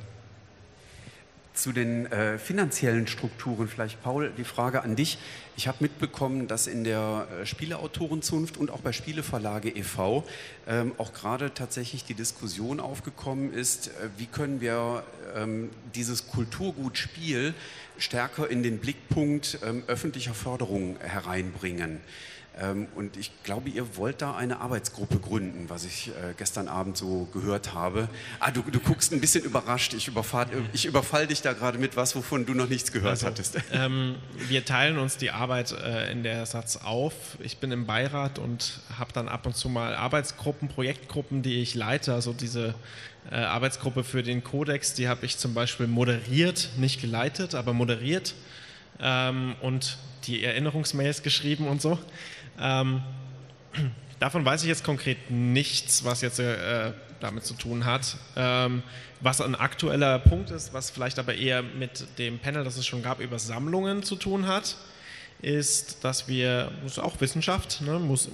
Zu den finanziellen Strukturen, vielleicht Paul, die Frage an dich. Ich habe mitbekommen, dass in der Spieleautorenzunft und auch bei Spieleverlage e.V. Auch gerade tatsächlich die Diskussion aufgekommen ist, wie können wir dieses Kulturgut Spiel stärker in den Blickpunkt öffentlicher Förderung hereinbringen. Und ich glaube, ihr wollt da eine Arbeitsgruppe gründen, was ich gestern Abend so gehört habe. Ah, du guckst ein bisschen überrascht. Ich überfall dich da gerade mit was, wovon du noch nichts gehört hattest. Wir teilen uns die Arbeit in der Satz auf. Ich bin im Beirat und habe dann ab und zu mal Arbeitsgruppen, Projektgruppen, die ich leite. Also diese Arbeitsgruppe für den Kodex, die habe ich zum Beispiel moderiert, nicht geleitet, aber moderiert und die Erinnerungsmails geschrieben und so. Davon weiß ich jetzt konkret nichts, was jetzt damit zu tun hat. Was ein aktueller Punkt ist, was vielleicht aber eher mit dem Panel, das es schon gab, über Sammlungen zu tun hat, ist, dass wir, das ist auch Wissenschaft, ne, muss,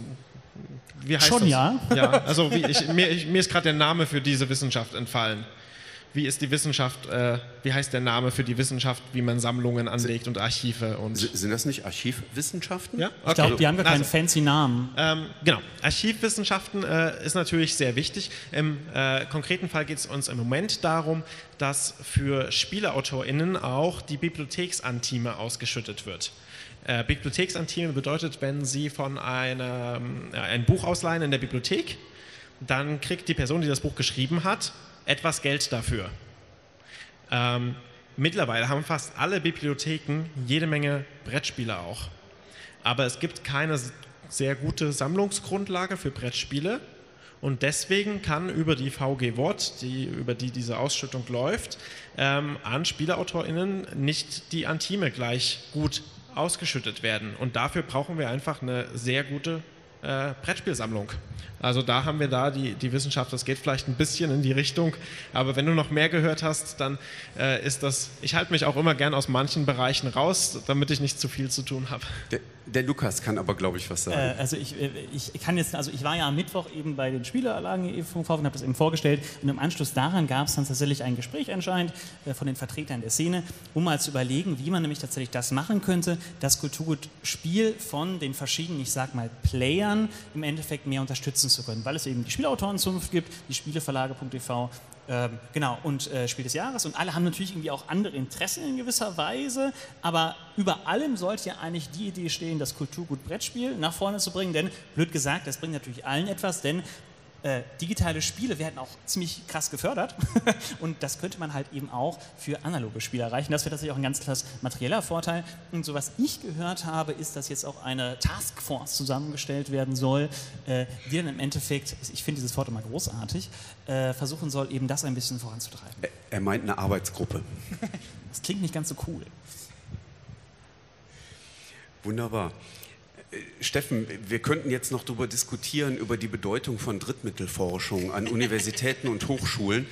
wie heißt schon das? Ja, also mir ist gerade der Name für diese Wissenschaft entfallen. Wie ist die Wissenschaft, wie heißt der Name für die Wissenschaft, wie man Sammlungen anlegt und Archive? Und sind das nicht Archivwissenschaften? Ja? Okay. Ich glaube, die haben gar keinen fancy Namen. Genau, Archivwissenschaften ist natürlich sehr wichtig. Im konkreten Fall geht es uns im Moment darum, dass für SpieleautorInnen auch die Bibliotheksantime ausgeschüttet wird. Bibliotheksantime bedeutet, wenn Sie von ein Buch ausleihen in der Bibliothek, dann kriegt die Person, die das Buch geschrieben hat, etwas Geld dafür. Mittlerweile haben fast alle Bibliotheken jede Menge Brettspiele auch. Aber es gibt keine sehr gute Sammlungsgrundlage für Brettspiele und deswegen kann über die VG Wort, über die diese Ausschüttung läuft, an SpieleautorInnen nicht die Antime gleich gut ausgeschüttet werden. Und dafür brauchen wir einfach eine sehr gute Brettspielsammlung. Also da haben wir die Wissenschaft, das geht vielleicht ein bisschen in die Richtung, aber wenn du noch mehr gehört hast, dann ist das, ich halte mich auch immer gern aus manchen Bereichen raus, damit ich nicht zu viel zu tun habe. Der Lukas kann aber, glaube ich, was sagen. Ich war ja am Mittwoch eben bei den Spieleverlagen e.V. und habe das eben vorgestellt und im Anschluss daran gab es dann tatsächlich ein Gespräch anscheinend von den Vertretern der Szene, um mal zu überlegen, wie man nämlich tatsächlich das machen könnte, das Kulturgut Spiel von den verschiedenen, ich sag mal, Playern im Endeffekt mehr unterstützen zu können, weil es eben die Spieleautorenzunft gibt, die Spieleverlage.tv, genau, und Spiel des Jahres und alle haben natürlich irgendwie auch andere Interessen in gewisser Weise, aber über allem sollte ja eigentlich die Idee stehen, das Kulturgut Brettspiel nach vorne zu bringen, denn, blöd gesagt, das bringt natürlich allen etwas, denn digitale Spiele werden auch ziemlich krass gefördert und das könnte man halt eben auch für analoge Spiele erreichen. Das wäre tatsächlich auch ein ganz klares materieller Vorteil. Und so was ich gehört habe, ist, dass jetzt auch eine Taskforce zusammengestellt werden soll, die dann im Endeffekt, ich finde dieses Wort immer großartig, versuchen soll, eben das ein bisschen voranzutreiben. Er meint eine Arbeitsgruppe. Das klingt nicht ganz so cool. Wunderbar. Steffen, wir könnten jetzt noch darüber diskutieren, über die Bedeutung von Drittmittelforschung an Universitäten und Hochschulen,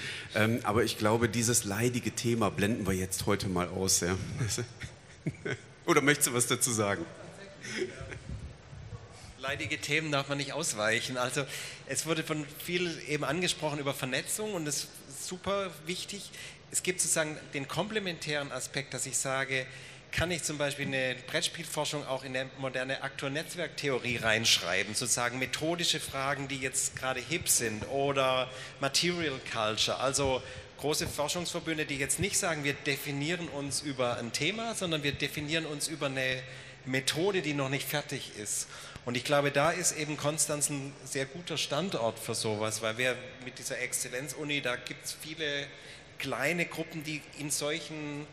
aber ich glaube, dieses leidige Thema blenden wir jetzt heute mal aus. Ja? Oder möchtest du was dazu sagen? Leidige Themen darf man nicht ausweichen. Also es wurde von vielen eben angesprochen über Vernetzung und das ist super wichtig. Es gibt sozusagen den komplementären Aspekt, dass ich sage, kann ich zum Beispiel eine Brettspielforschung auch in eine moderne Akteurnetzwerktheorie reinschreiben, sozusagen methodische Fragen, die jetzt gerade hip sind oder Material Culture, also große Forschungsverbünde, die jetzt nicht sagen, wir definieren uns über ein Thema, sondern wir definieren uns über eine Methode, die noch nicht fertig ist. Und ich glaube, da ist eben Konstanz ein sehr guter Standort für sowas, weil wir mit dieser Exzellenzuni, da gibt es viele kleine Gruppen, die in solchen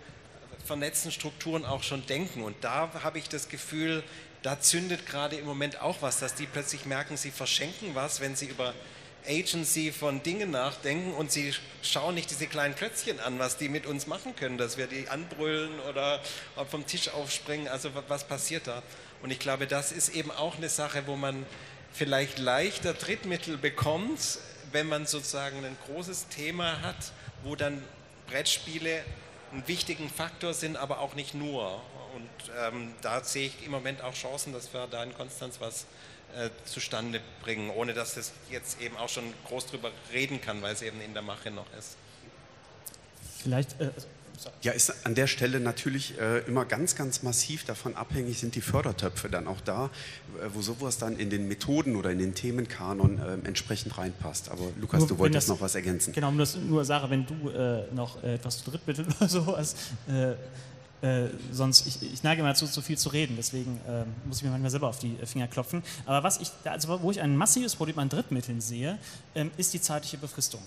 vernetzten Strukturen auch schon denken und da habe ich das Gefühl, da zündet gerade im Moment auch was, dass die plötzlich merken, sie verschenken was, wenn sie über Agency von Dingen nachdenken und sie schauen nicht diese kleinen Klötzchen an, was die mit uns machen können, dass wir die anbrüllen oder vom Tisch aufspringen, also was passiert da? Und ich glaube, das ist eben auch eine Sache, wo man vielleicht leichter Drittmittel bekommt, wenn man sozusagen ein großes Thema hat, wo dann Brettspiele einen wichtigen Faktor sind, aber auch nicht nur. Und da sehe ich im Moment auch Chancen, dass wir da in Konstanz was zustande bringen, ohne dass das jetzt eben auch schon groß drüber reden kann, weil es eben in der Mache noch ist. Vielleicht, Ja, ist an der Stelle natürlich immer ganz, ganz massiv davon abhängig, sind die Fördertöpfe dann auch da, wo sowas dann in den Methoden oder in den Themenkanon entsprechend reinpasst. Aber Lukas, nur, du wolltest noch was ergänzen. Genau, nur Sarah, wenn du noch etwas zu dritt bitte oder sowas, sonst, ich neige immer dazu, zu viel zu reden, deswegen muss ich mir manchmal selber auf die Finger klopfen. Aber wo ich ein massives Problem an Drittmitteln sehe, ist die zeitliche Befristung.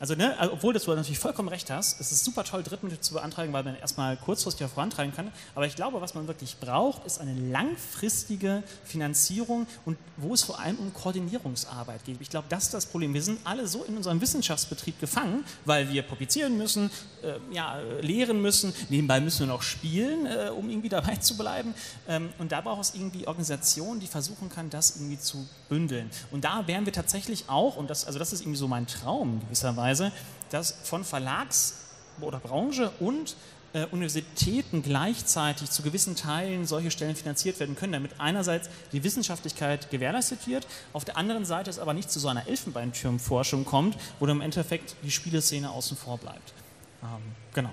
Also, obwohl du natürlich vollkommen recht hast, es ist super toll, Drittmittel zu beantragen, weil man erstmal kurzfristig vorantreiben kann. Aber ich glaube, was man wirklich braucht, ist eine langfristige Finanzierung und wo es vor allem um Koordinierungsarbeit geht. Ich glaube, das ist das Problem. Wir sind alle so in unserem Wissenschaftsbetrieb gefangen, weil wir publizieren müssen, lehren müssen, nebenbei müssen wir noch spielen, um irgendwie dabei zu bleiben. Und da braucht es irgendwie Organisationen, die versuchen kann, das irgendwie zu bündeln. Und da wären wir tatsächlich auch, und das ist irgendwie so mein Traum gewisserweise, dass von Verlags- oder Branche und Universitäten gleichzeitig zu gewissen Teilen solche Stellen finanziert werden können, damit einerseits die Wissenschaftlichkeit gewährleistet wird, auf der anderen Seite es aber nicht zu so einer Elfenbeinturmforschung kommt, wo dann im Endeffekt die Spieleszene außen vor bleibt. Genau.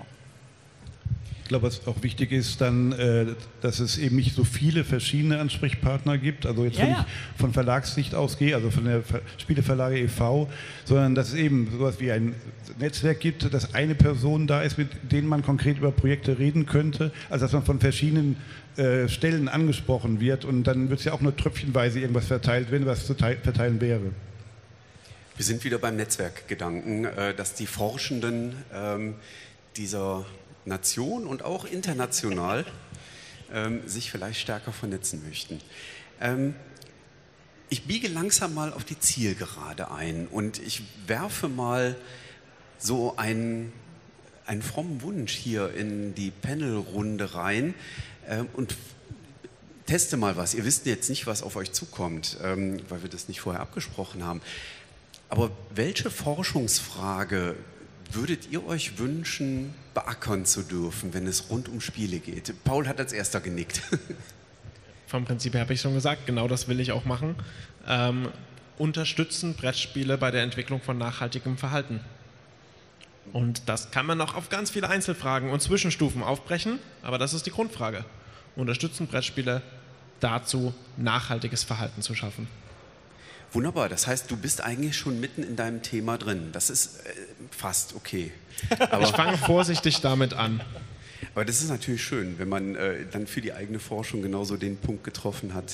Ich glaube, was auch wichtig ist dann, dass es eben nicht so viele verschiedene Ansprechpartner gibt, also jetzt wenn ich von Verlagssicht ausgehe, also von der Spieleverlage e.V., sondern dass es eben sowas wie ein Netzwerk gibt, dass eine Person da ist, mit denen man konkret über Projekte reden könnte, also dass man von verschiedenen Stellen angesprochen wird und dann wird es ja auch nur tröpfchenweise irgendwas verteilt, wenn was zu verteilen wäre. Wir sind wieder beim Netzwerkgedanken, dass die Forschenden dieser Nation und auch international sich vielleicht stärker vernetzen möchten. Ich biege langsam mal auf die Zielgerade ein und ich werfe mal so einen frommen Wunsch hier in die Panelrunde rein und teste mal was. Ihr wisst jetzt nicht, was auf euch zukommt, weil wir das nicht vorher abgesprochen haben. Aber welche Forschungsfrage würdet ihr euch wünschen, beackern zu dürfen, wenn es rund um Spiele geht? Paul hat als erster genickt. Vom Prinzip her habe ich schon gesagt, genau das will ich auch machen. Unterstützen Brettspiele bei der Entwicklung von nachhaltigem Verhalten. Und das kann man noch auf ganz viele Einzelfragen und Zwischenstufen aufbrechen, aber das ist die Grundfrage. Unterstützen Brettspiele dazu, nachhaltiges Verhalten zu schaffen. Wunderbar, das heißt, du bist eigentlich schon mitten in deinem Thema drin. Das ist fast okay. Aber ich fange vorsichtig damit an. Aber das ist natürlich schön, wenn man dann für die eigene Forschung genauso den Punkt getroffen hat,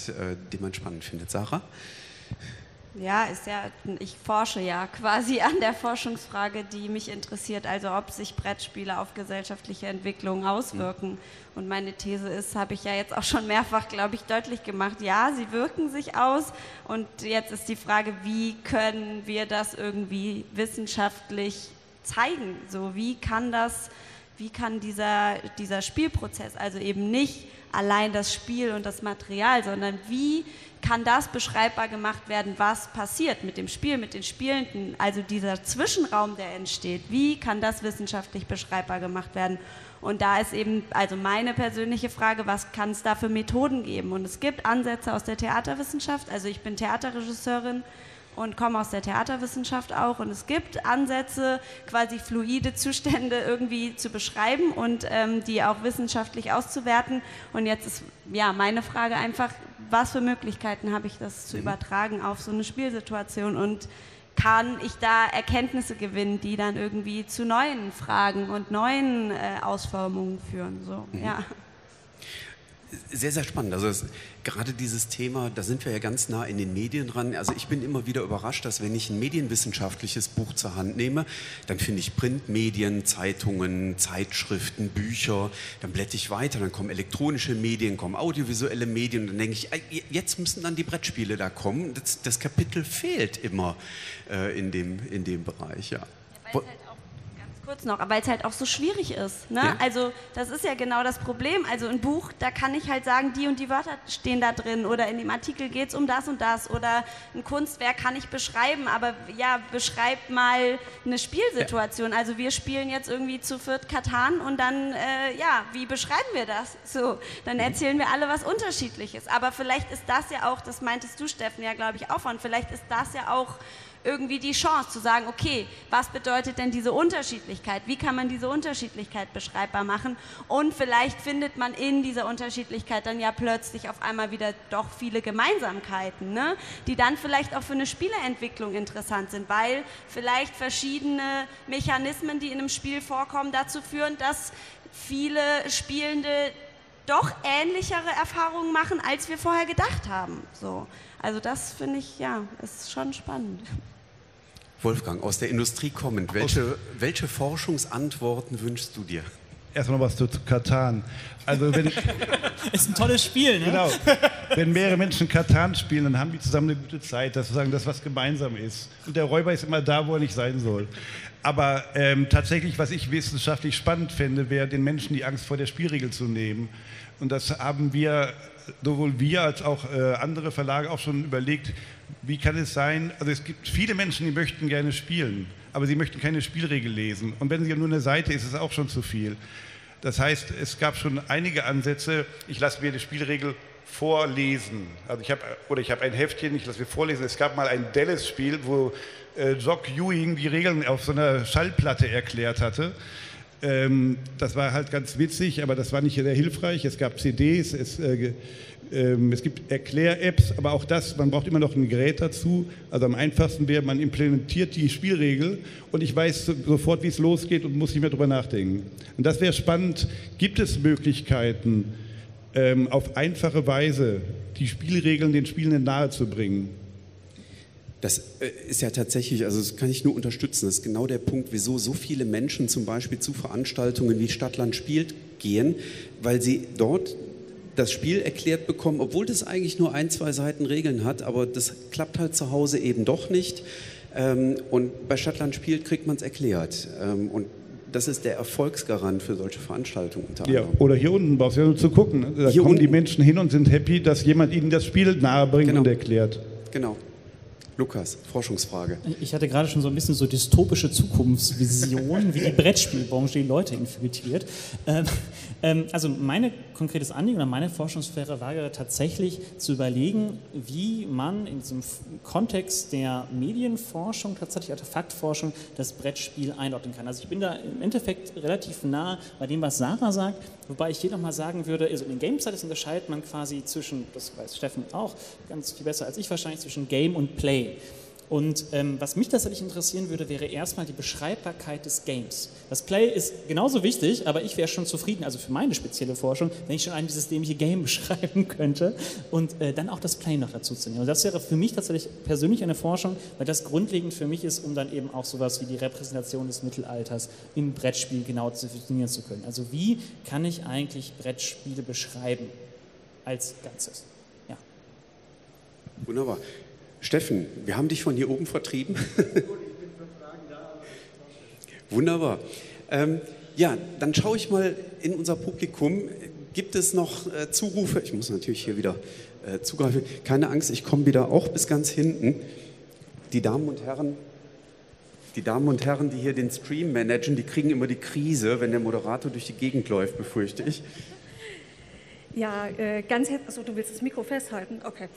den man spannend findet. Sarah? Ja, ich forsche ja quasi an der Forschungsfrage, die mich interessiert, also ob sich Brettspiele auf gesellschaftliche Entwicklungen auswirken. Und meine These ist, habe ich ja jetzt auch schon mehrfach, glaube ich, deutlich gemacht, ja, sie wirken sich aus. Und jetzt ist die Frage, wie können wir das irgendwie wissenschaftlich zeigen? So, wie kann dieser Spielprozess, also eben nicht allein das Spiel und das Material, sondern wie kann das beschreibbar gemacht werden, was passiert mit dem Spiel, mit den Spielenden, also dieser Zwischenraum, der entsteht, wie kann das wissenschaftlich beschreibbar gemacht werden? Und da ist eben, also meine persönliche Frage, was kann es da für Methoden geben? Und es gibt Ansätze aus der Theaterwissenschaft, also ich bin Theaterregisseurin und komme aus der Theaterwissenschaft auch und es gibt Ansätze, quasi fluide Zustände irgendwie zu beschreiben und die auch wissenschaftlich auszuwerten. Und jetzt ist ja meine Frage einfach, was für Möglichkeiten habe ich, das zu übertragen auf so eine Spielsituation und kann ich da Erkenntnisse gewinnen, die dann irgendwie zu neuen Fragen und neuen Ausformungen führen. So, ja. Sehr, sehr spannend. Also gerade dieses Thema, da sind wir ja ganz nah in den Medien dran. Also ich bin immer wieder überrascht, dass wenn ich ein medienwissenschaftliches Buch zur Hand nehme, dann finde ich Printmedien, Zeitungen, Zeitschriften, Bücher, dann blätter ich weiter, dann kommen elektronische Medien, kommen audiovisuelle Medien und dann denke ich, jetzt müssen dann die Brettspiele da kommen. Das Kapitel fehlt immer in dem Bereich. Ja. Ja, kurz noch, weil es halt auch so schwierig ist. Ne? Ja. Also das ist ja genau das Problem. Also ein Buch, da kann ich halt sagen, die und die Wörter stehen da drin oder in dem Artikel geht es um das und das oder ein Kunstwerk kann ich beschreiben, aber ja, beschreibt mal eine Spielsituation. Ja. Also wir spielen jetzt irgendwie zu viert Katan und dann, wie beschreiben wir das? So, dann erzählen wir alle was Unterschiedliches. Aber vielleicht ist das ja auch, das meintest du, Steffen, ja glaube ich auch von, vielleicht ist das ja auch irgendwie die Chance zu sagen, okay, was bedeutet denn diese Unterschiedlichkeit? Wie kann man diese Unterschiedlichkeit beschreibbar machen? Und vielleicht findet man in dieser Unterschiedlichkeit dann ja plötzlich auf einmal wieder doch viele Gemeinsamkeiten, ne? Die dann vielleicht auch für eine Spieleentwicklung interessant sind, weil vielleicht verschiedene Mechanismen, die in einem Spiel vorkommen, dazu führen, dass viele Spielende doch ähnlichere Erfahrungen machen, als wir vorher gedacht haben. So. Also das finde ich, ja, ist schon spannend. Wolfgang, aus der Industrie kommend, welche Forschungsantworten wünschst du dir? Erstmal was zu Katan. Also wenn ist ein tolles Spiel, ne? Genau. Wenn mehrere Menschen Katan spielen, dann haben die zusammen eine gute Zeit, dass sozusagen das was gemeinsam ist. Und der Räuber ist immer da, wo er nicht sein soll. Aber tatsächlich, was ich wissenschaftlich spannend fände, wäre, den Menschen die Angst vor der Spielregel zu nehmen. Und das haben wir, sowohl wir als auch andere Verlage auch schon überlegt, wie kann es sein, also es gibt viele Menschen, die möchten gerne spielen, aber sie möchten keine Spielregel lesen. Und wenn sie nur eine Seite ist, ist es auch schon zu viel. Das heißt, es gab schon einige Ansätze, ich lasse mir die Spielregel vorlesen. Also ich habe ein Heftchen, ich lasse mir vorlesen. Es gab mal ein Dallas-Spiel, wo Jock Ewing die Regeln auf so einer Schallplatte erklärt hatte. Das war halt ganz witzig, aber das war nicht sehr hilfreich. Es gab CDs, es gibt Erklär-Apps, aber auch das, man braucht immer noch ein Gerät dazu. Also am einfachsten wäre, man implementiert die Spielregel und ich weiß sofort, wie es losgeht und muss nicht mehr drüber nachdenken. Und das wäre spannend. Gibt es Möglichkeiten, auf einfache Weise die Spielregeln den Spielenden nahezubringen? Das ist ja tatsächlich, also das kann ich nur unterstützen, das ist genau der Punkt, wieso so viele Menschen zum Beispiel zu Veranstaltungen wie Stadtland spielt gehen, weil sie dort das Spiel erklärt bekommen, obwohl das eigentlich nur 1, 2 Seiten Regeln hat, aber das klappt halt zu Hause eben doch nicht. Und bei Stadtland spielt kriegt man es erklärt. Und das ist der Erfolgsgarant für solche Veranstaltungen. Ja, oder hier unten brauchst du ja nur zu gucken. Da hier kommen die Menschen hin und sind happy, dass jemand ihnen das Spiel nahe bringt und erklärt. Genau. Lukas, Forschungsfrage. Ich hatte gerade schon so ein bisschen so dystopische Zukunftsvisionen, wie die Brettspielbranche die Leute infiltriert. Also mein konkretes Anliegen oder meine Forschungssphäre war tatsächlich zu überlegen, wie man in diesem Kontext der Medienforschung, tatsächlich Artefaktforschung, das Brettspiel einordnen kann. Also ich bin da im Endeffekt relativ nah bei dem, was Sarah sagt, wobei ich hier nochmal sagen würde, also in den Game Studies unterscheidet man quasi zwischen, das weiß Steffen auch ganz viel besser als ich wahrscheinlich, zwischen Game und Play. Und was mich tatsächlich interessieren würde, wäre erstmal die Beschreibbarkeit des Games. Das Play ist genauso wichtig, aber ich wäre schon zufrieden, also für meine spezielle Forschung, wenn ich schon ein systemisches Game beschreiben könnte und dann auch das Play noch dazu zu nehmen. Und das wäre für mich tatsächlich persönlich eine Forschung, weil das grundlegend für mich ist, um dann eben auch sowas wie die Repräsentation des Mittelalters im Brettspiel genau definieren zu können. Also wie kann ich eigentlich Brettspiele beschreiben als Ganzes? Ja. Wunderbar. Steffen, wir haben dich von hier oben vertrieben. Gut, ich bin für Fragen da. Wunderbar. Ja, dann schaue ich mal in unser Publikum. Gibt es noch Zurufe? Ich muss natürlich hier wieder zugreifen. Keine Angst, ich komme wieder auch bis ganz hinten. Die Damen und Herren, die hier den Stream managen, die kriegen immer die Krise, wenn der Moderator durch die Gegend läuft, befürchte ich. Ja, ganz herzlichen Dank. Achso, du willst das Mikro festhalten? Okay.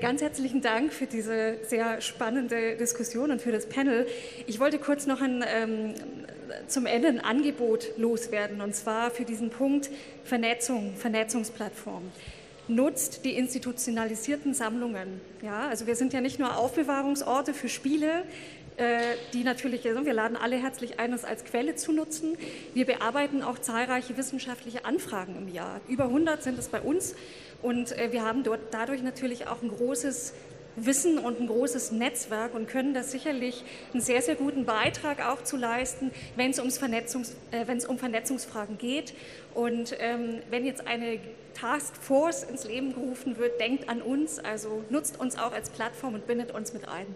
Ganz herzlichen Dank für diese sehr spannende Diskussion und für das Panel. Ich wollte kurz noch zum Ende ein Angebot loswerden, und zwar für diesen Punkt Vernetzung, Vernetzungsplattform. Nutzt die institutionalisierten Sammlungen. Ja, also wir sind ja nicht nur Aufbewahrungsorte für Spiele, die natürlich, also wir laden alle herzlich ein, das als Quelle zu nutzen. Wir bearbeiten auch zahlreiche wissenschaftliche Anfragen im Jahr. Über 100 sind es bei uns und wir haben dort dadurch natürlich auch ein großes Wissen und ein großes Netzwerk und können da sicherlich einen sehr, sehr guten Beitrag auch zu leisten, wenn es um Vernetzungsfragen geht. Und wenn jetzt eine Taskforce ins Leben gerufen wird, denkt an uns, also nutzt uns auch als Plattform und bindet uns mit ein.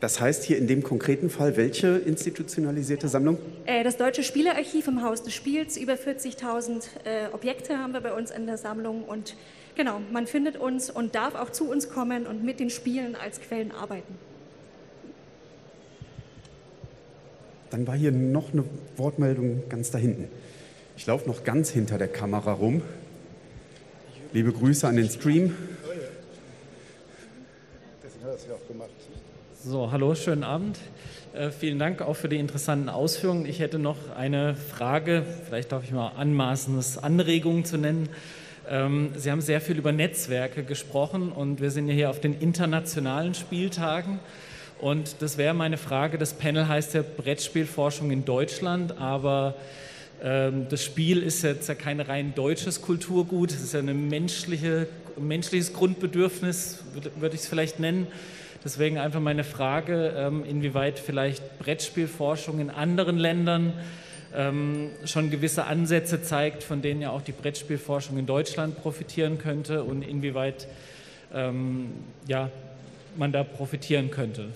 Das heißt hier in dem konkreten Fall, welche institutionalisierte Sammlung? Das Deutsche Spielearchiv im Haus des Spiels, über 40.000 Objekte haben wir bei uns in der Sammlung und genau, man findet uns und darf auch zu uns kommen und mit den Spielen als Quellen arbeiten. Dann war hier noch eine Wortmeldung ganz da hinten. Ich laufe noch ganz hinter der Kamera rum. Liebe Grüße an den Stream. Deswegen hat er das ja auch gemacht. So, hallo, schönen Abend. Vielen Dank auch für die interessanten Ausführungen. Ich hätte noch eine Frage, vielleicht darf ich mal anmaßendes Anregungen zu nennen. Sie haben sehr viel über Netzwerke gesprochen und wir sind ja hier auf den internationalen Spieltagen. Und das wäre meine Frage, das Panel heißt ja Brettspielforschung in Deutschland, aber das Spiel ist jetzt ja kein rein deutsches Kulturgut, es ist ja ein menschliches Grundbedürfnis, würde ich es vielleicht nennen. Deswegen einfach meine Frage, inwieweit vielleicht Brettspielforschung in anderen Ländern schon gewisse Ansätze zeigt, von denen ja auch die Brettspielforschung in Deutschland profitieren könnte und inwieweit ja, man da profitieren könnte.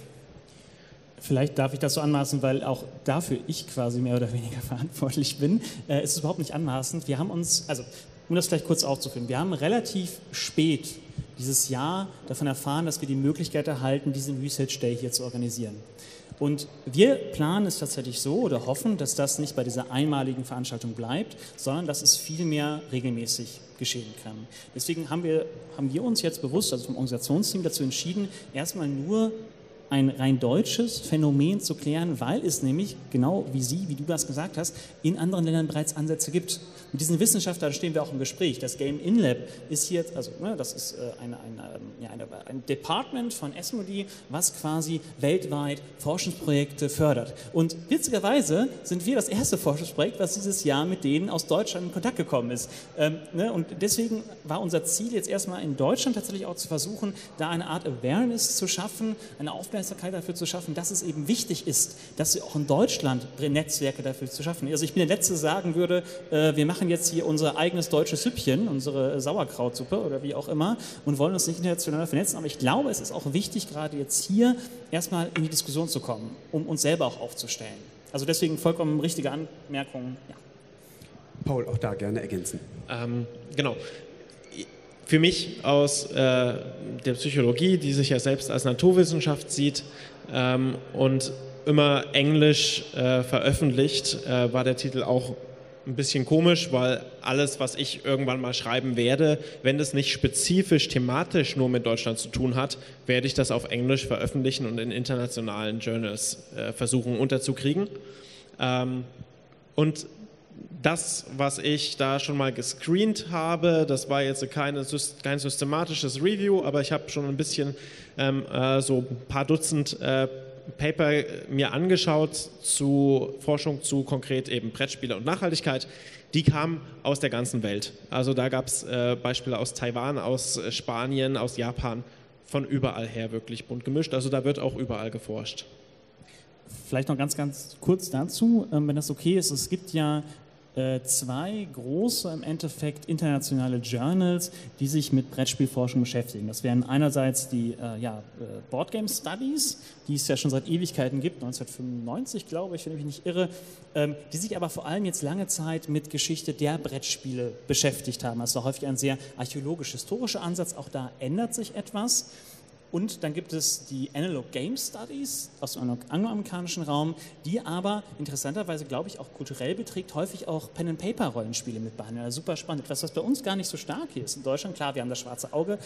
Vielleicht darf ich das so anmaßen, weil auch dafür ich quasi mehr oder weniger verantwortlich bin. Es ist überhaupt nicht anmaßend. Wir haben uns, also um das vielleicht kurz aufzuführen, wir haben relativ spät dieses Jahr davon erfahren, dass wir die Möglichkeit erhalten, diesen Research Day hier zu organisieren. Und wir planen es tatsächlich so oder hoffen, dass das nicht bei dieser einmaligen Veranstaltung bleibt, sondern dass es viel mehr regelmäßig geschehen kann. Deswegen haben wir uns jetzt bewusst, also vom Organisationsteam, dazu entschieden, erstmal nur ein rein deutsches Phänomen zu klären, weil es nämlich, genau wie du das gesagt hast, in anderen Ländern bereits Ansätze gibt. Mit diesen Wissenschaftlern stehen wir auch im Gespräch. Das Game In Lab ist hier, also ne, das ist ein Department von Asmodee, was quasi weltweit Forschungsprojekte fördert. Und witzigerweise sind wir das erste Forschungsprojekt, was dieses Jahr mit denen aus Deutschland in Kontakt gekommen ist. Und deswegen war unser Ziel jetzt erstmal in Deutschland tatsächlich auch zu versuchen, da eine Art Awareness zu schaffen, eine Aufmerksamkeit dafür zu schaffen, dass es eben wichtig ist, dass wir auch in Deutschland Netzwerke dafür zu schaffen. Also ich bin der Letzte, der sagen würde, wir machen jetzt hier unser eigenes deutsches Süppchen, unsere Sauerkrautsuppe oder wie auch immer und wollen uns nicht international vernetzen, aber ich glaube, es ist auch wichtig, gerade jetzt hier erstmal in die Diskussion zu kommen, um uns selber auch aufzustellen. Also deswegen vollkommen richtige Anmerkungen. Ja. Paul, auch da gerne ergänzen. Genau. Für mich aus der Psychologie, die sich ja selbst als Naturwissenschaft sieht und immer Englisch veröffentlicht, war der Titel auch ein bisschen komisch, weil alles, was ich irgendwann mal schreiben werde, wenn das nicht spezifisch thematisch nur mit Deutschland zu tun hat, werde ich das auf Englisch veröffentlichen und in internationalen Journals versuchen unterzukriegen. Und das, was ich da schon mal gescreent habe, das war jetzt kein systematisches Review, aber ich habe schon ein bisschen so ein paar Dutzend Paper mir angeschaut zu Forschung zu konkret eben Brettspiele und Nachhaltigkeit. Die kamen aus der ganzen Welt. Also da gab es Beispiele aus Taiwan, aus Spanien, aus Japan, von überall her wirklich bunt gemischt. Also da wird auch überall geforscht. Vielleicht noch ganz kurz dazu, wenn das okay ist. Es gibt ja zwei große im Endeffekt internationale Journals, die sich mit Brettspielforschung beschäftigen. Das wären einerseits die Boardgame Studies, die es ja schon seit Ewigkeiten gibt, 1995 glaube ich, wenn ich mich nicht irre, die sich aber vor allem jetzt lange Zeit mit Geschichte der Brettspiele beschäftigt haben. Das war häufig ein sehr archäologisch-historischer Ansatz, auch da ändert sich etwas. Und dann gibt es die Analog Game Studies aus dem angloamerikanischen Raum, die aber interessanterweise, glaube ich, auch kulturell beträgt, häufig auch Pen-and-Paper-Rollenspiele mit behandeln. Also super spannend. Etwas, was bei uns gar nicht so stark hier ist in Deutschland. Klar, wir haben das schwarze Auge.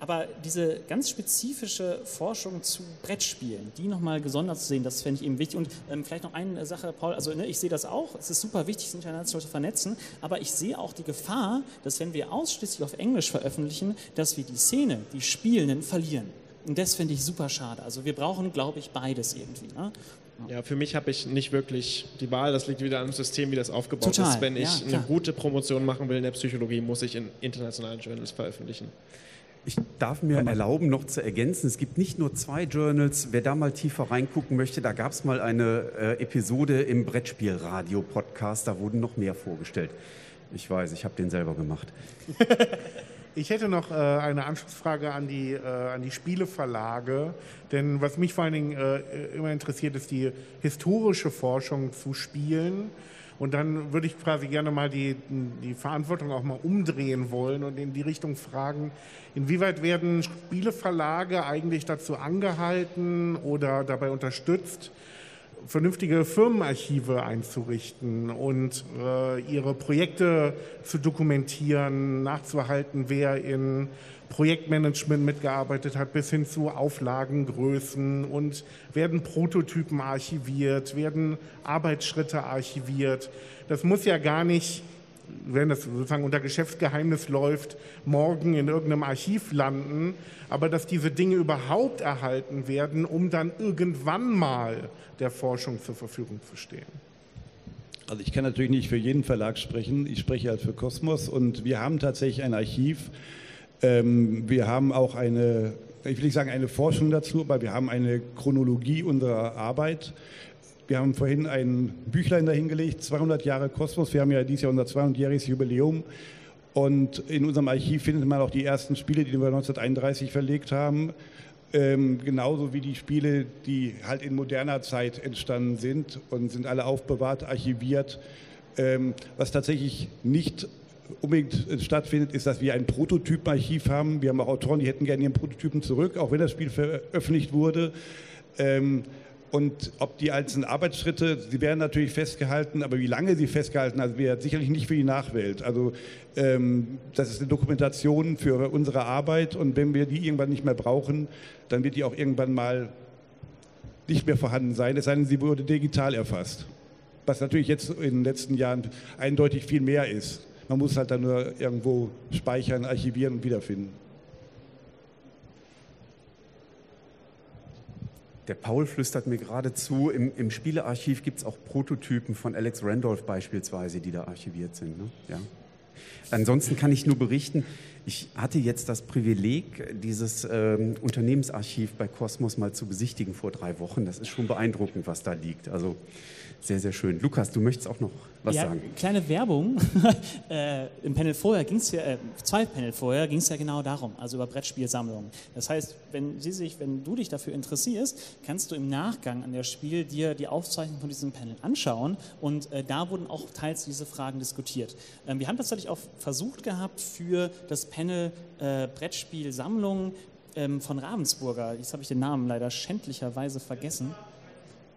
Aber diese ganz spezifische Forschung zu Brettspielen, die nochmal gesondert zu sehen, das fände ich eben wichtig. Und vielleicht noch eine Sache, Paul, also ich sehe das auch, es ist super wichtig, sich international zu vernetzen, aber ich sehe auch die Gefahr, dass wenn wir ausschließlich auf Englisch veröffentlichen, dass wir die Szene, die Spielenden, verlieren. Und das finde ich super schade. Also wir brauchen, glaube ich, beides irgendwie. Ne? Ja, für mich habe ich nicht wirklich die Wahl, das liegt wieder an dem System, wie das aufgebaut ist. Wenn ich eine gute Promotion machen will in der Psychologie, muss ich in internationalen Journals veröffentlichen. Ich darf mir erlauben, noch zu ergänzen, es gibt nicht nur zwei Journals, wer da mal tiefer reingucken möchte, da gab es mal eine Episode im Brettspielradio-Podcast, da wurden noch mehr vorgestellt. Ich weiß, ich habe den selber gemacht. Ich hätte noch eine Anschlussfrage an die Spieleverlage, denn was mich vor allen Dingen immer interessiert, ist die historische Forschung zu Spielen. Und dann würde ich quasi gerne mal die Verantwortung auch mal umdrehen wollen und in die Richtung fragen, inwieweit werden Spieleverlage eigentlich dazu angehalten oder dabei unterstützt, vernünftige Firmenarchive einzurichten und ihre Projekte zu dokumentieren, nachzuhalten, wer in Projektmanagement mitgearbeitet hat, bis hin zu Auflagengrößen, und werden Prototypen archiviert, werden Arbeitsschritte archiviert. Das muss ja gar nicht, wenn das sozusagen unter Geschäftsgeheimnis läuft, morgen in irgendeinem Archiv landen, aber dass diese Dinge überhaupt erhalten werden, um dann irgendwann mal der Forschung zur Verfügung zu stehen. Also ich kann natürlich nicht für jeden Verlag sprechen, ich spreche halt für Kosmos, und wir haben tatsächlich ein Archiv. Wir haben auch eine, ich will nicht sagen eine Forschung dazu, aber wir haben eine Chronologie unserer Arbeit. Wir haben vorhin ein Büchlein dahingelegt, 200 Jahre Kosmos. Wir haben ja dieses Jahr unser 200-jähriges Jubiläum. Und in unserem Archiv findet man auch die ersten Spiele, die wir 1931 verlegt haben. Genauso wie die Spiele, die halt in moderner Zeit entstanden sind, und sind alle aufbewahrt, archiviert. Was tatsächlich nicht unbedingt stattfindet, ist, dass wir ein Prototypenarchiv haben. Wir haben auch Autoren, die hätten gerne ihren Prototypen zurück, auch wenn das Spiel veröffentlicht wurde. Und ob die einzelnen Arbeitsschritte, sie werden natürlich festgehalten, aber wie lange sie festgehalten, also wäre sicherlich nicht für die Nachwelt. Also das ist eine Dokumentation für unsere Arbeit, und wenn wir die irgendwann nicht mehr brauchen, dann wird die auch irgendwann mal nicht mehr vorhanden sein, es sei denn, sie wurde digital erfasst. Was natürlich jetzt in den letzten Jahren eindeutig viel mehr ist. Man muss halt dann nur irgendwo speichern, archivieren und wiederfinden. Der Paul flüstert mir gerade zu, im Spielearchiv gibt es auch Prototypen von Alex Randolph beispielsweise, die da archiviert sind. Ne? Ja. Ansonsten kann ich nur berichten, ich hatte jetzt das Privileg, dieses Unternehmensarchiv bei Kosmos mal zu besichtigen vor 3 Wochen. Das ist schon beeindruckend, was da liegt. Also sehr, sehr schön. Lukas, du möchtest auch noch was sagen? Kleine Werbung. Im Panel vorher ging es ja, zwei Panel vorher ging es ja genau darum, also über Brettspielsammlungen. Das heißt, wenn du dich dafür interessierst, kannst du im Nachgang an der Spiel dir die Aufzeichnung von diesem Panel anschauen, und da wurden auch teils diese Fragen diskutiert. Wir haben tatsächlich auch versucht gehabt, für das Panel Brettspielsammlungen von Ravensburger, jetzt habe ich den Namen leider schändlicherweise vergessen,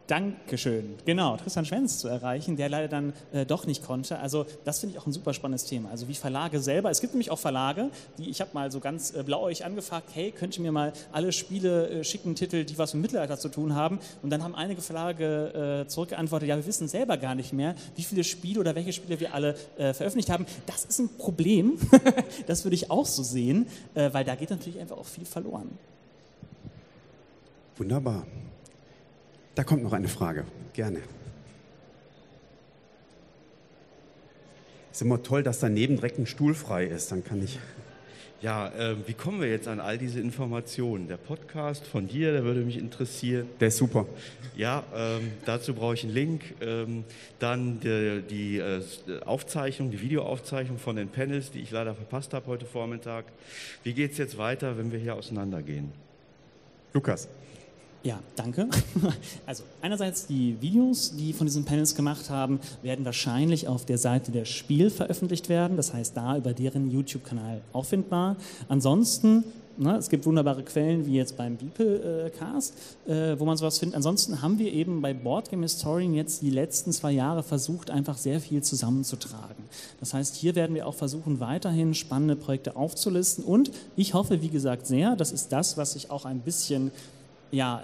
Dankeschön. Genau, Tristan Schwenz zu erreichen, der leider dann doch nicht konnte. Also das finde ich auch ein super spannendes Thema. Also wie Verlage selber, es gibt nämlich auch Verlage, die, ich habe mal so ganz blauäugig angefragt, hey, könnt ihr mir mal alle Spiele schicken, Titel, die was mit Mittelalter zu tun haben? Und dann haben einige Verlage zurückgeantwortet, ja, wir wissen selber gar nicht mehr, wie viele Spiele oder welche Spiele wir alle veröffentlicht haben. Das ist ein Problem, das würde ich auch so sehen, weil da geht natürlich einfach auch viel verloren. Wunderbar. Da kommt noch eine Frage, gerne. Ist immer toll, dass daneben direkt ein Stuhl frei ist, dann kann ich... Ja, wie kommen wir jetzt an all diese Informationen? Der Podcast von dir, der würde mich interessieren. Der ist super. Ja, dazu brauche ich einen Link. Dann die Aufzeichnung, die Videoaufzeichnung von den Panels, die ich leider verpasst habe heute Vormittag. Wie geht es jetzt weiter, wenn wir hier auseinandergehen? Lukas. Ja, danke. Also einerseits die Videos, die von diesen Panels gemacht haben, werden wahrscheinlich auf der Seite der Spiel veröffentlicht werden. Das heißt, da über deren YouTube-Kanal auffindbar. Ansonsten, es gibt wunderbare Quellen, wie jetzt beim Beeplecast, wo man sowas findet. Ansonsten haben wir eben bei BoardgameHistorian jetzt die letzten 2 Jahre versucht, einfach sehr viel zusammenzutragen. Das heißt, hier werden wir auch versuchen, weiterhin spannende Projekte aufzulisten. Und ich hoffe, wie gesagt, sehr, das ist das, was ich auch ein bisschen... ja,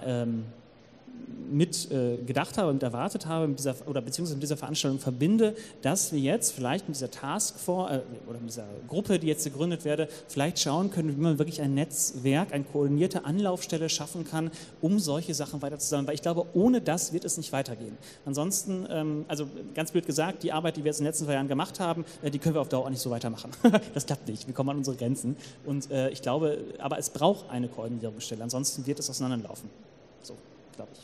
gedacht habe und erwartet habe mit dieser, oder beziehungsweise mit dieser Veranstaltung verbinde, dass wir jetzt vielleicht mit dieser Taskforce oder mit dieser Gruppe, die jetzt gegründet werde, vielleicht schauen können, wie man wirklich ein Netzwerk, eine koordinierte Anlaufstelle schaffen kann, um solche Sachen weiter zu sammeln, weil ich glaube, ohne das wird es nicht weitergehen. Ansonsten, also ganz blöd gesagt, die Arbeit, die wir jetzt in den letzten 2 Jahren gemacht haben, die können wir auf Dauer auch nicht so weitermachen. Das klappt nicht, wir kommen an unsere Grenzen, und ich glaube, aber es braucht eine Koordinierungsstelle, ansonsten wird es auseinanderlaufen. So, glaube ich.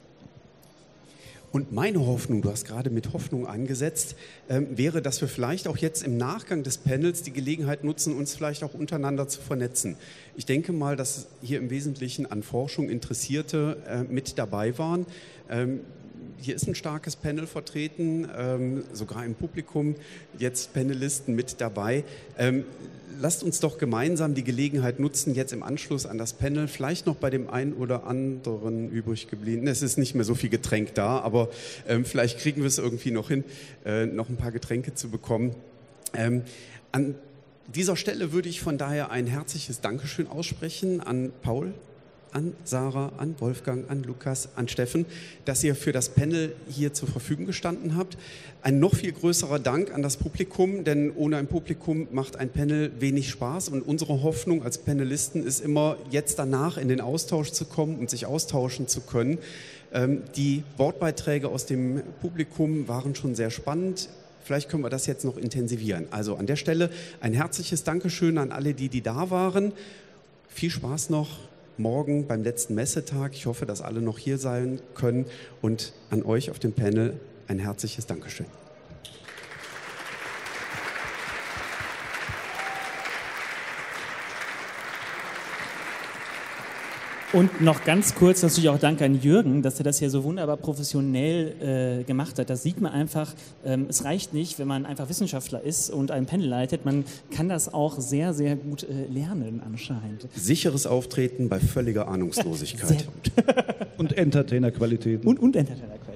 Und meine Hoffnung, du hast gerade mit Hoffnung angesetzt, wäre, dass wir vielleicht auch jetzt im Nachgang des Panels die Gelegenheit nutzen, uns vielleicht auch untereinander zu vernetzen. Ich denke mal, dass hier im Wesentlichen an Forschung Interessierte mit dabei waren. Hier ist ein starkes Panel vertreten, sogar im Publikum, jetzt Panelisten mit dabei. Lasst uns doch gemeinsam die Gelegenheit nutzen, jetzt im Anschluss an das Panel, vielleicht noch bei dem einen oder anderen übrig geblieben. Es ist nicht mehr so viel Getränk da, aber vielleicht kriegen wir es irgendwie noch hin, noch ein paar Getränke zu bekommen. An dieser Stelle würde ich von daher ein herzliches Dankeschön aussprechen an Paul, an Sarah, an Wolfgang, an Lukas, an Steffen, dass ihr für das Panel hier zur Verfügung gestanden habt. Ein noch viel größerer Dank an das Publikum, denn ohne ein Publikum macht ein Panel wenig Spaß. Und unsere Hoffnung als Panelisten ist immer, jetzt danach in den Austausch zu kommen und sich austauschen zu können. Die Wortbeiträge aus dem Publikum waren schon sehr spannend. Vielleicht können wir das jetzt noch intensivieren. Also an der Stelle ein herzliches Dankeschön an alle, die da waren. Viel Spaß noch morgen beim letzten Messetag. Ich hoffe, dass alle noch hier sein können. Und an euch auf dem Panel ein herzliches Dankeschön. Und noch ganz kurz natürlich auch Dank an Jürgen, dass er das hier so wunderbar professionell gemacht hat. Das sieht man einfach, es reicht nicht, wenn man einfach Wissenschaftler ist und ein Panel leitet. Man kann das auch sehr, sehr gut lernen anscheinend. Sicheres Auftreten bei völliger Ahnungslosigkeit. Sehr gut. Und Entertainer-Qualitäten. Und Entertainer-Qualitäten.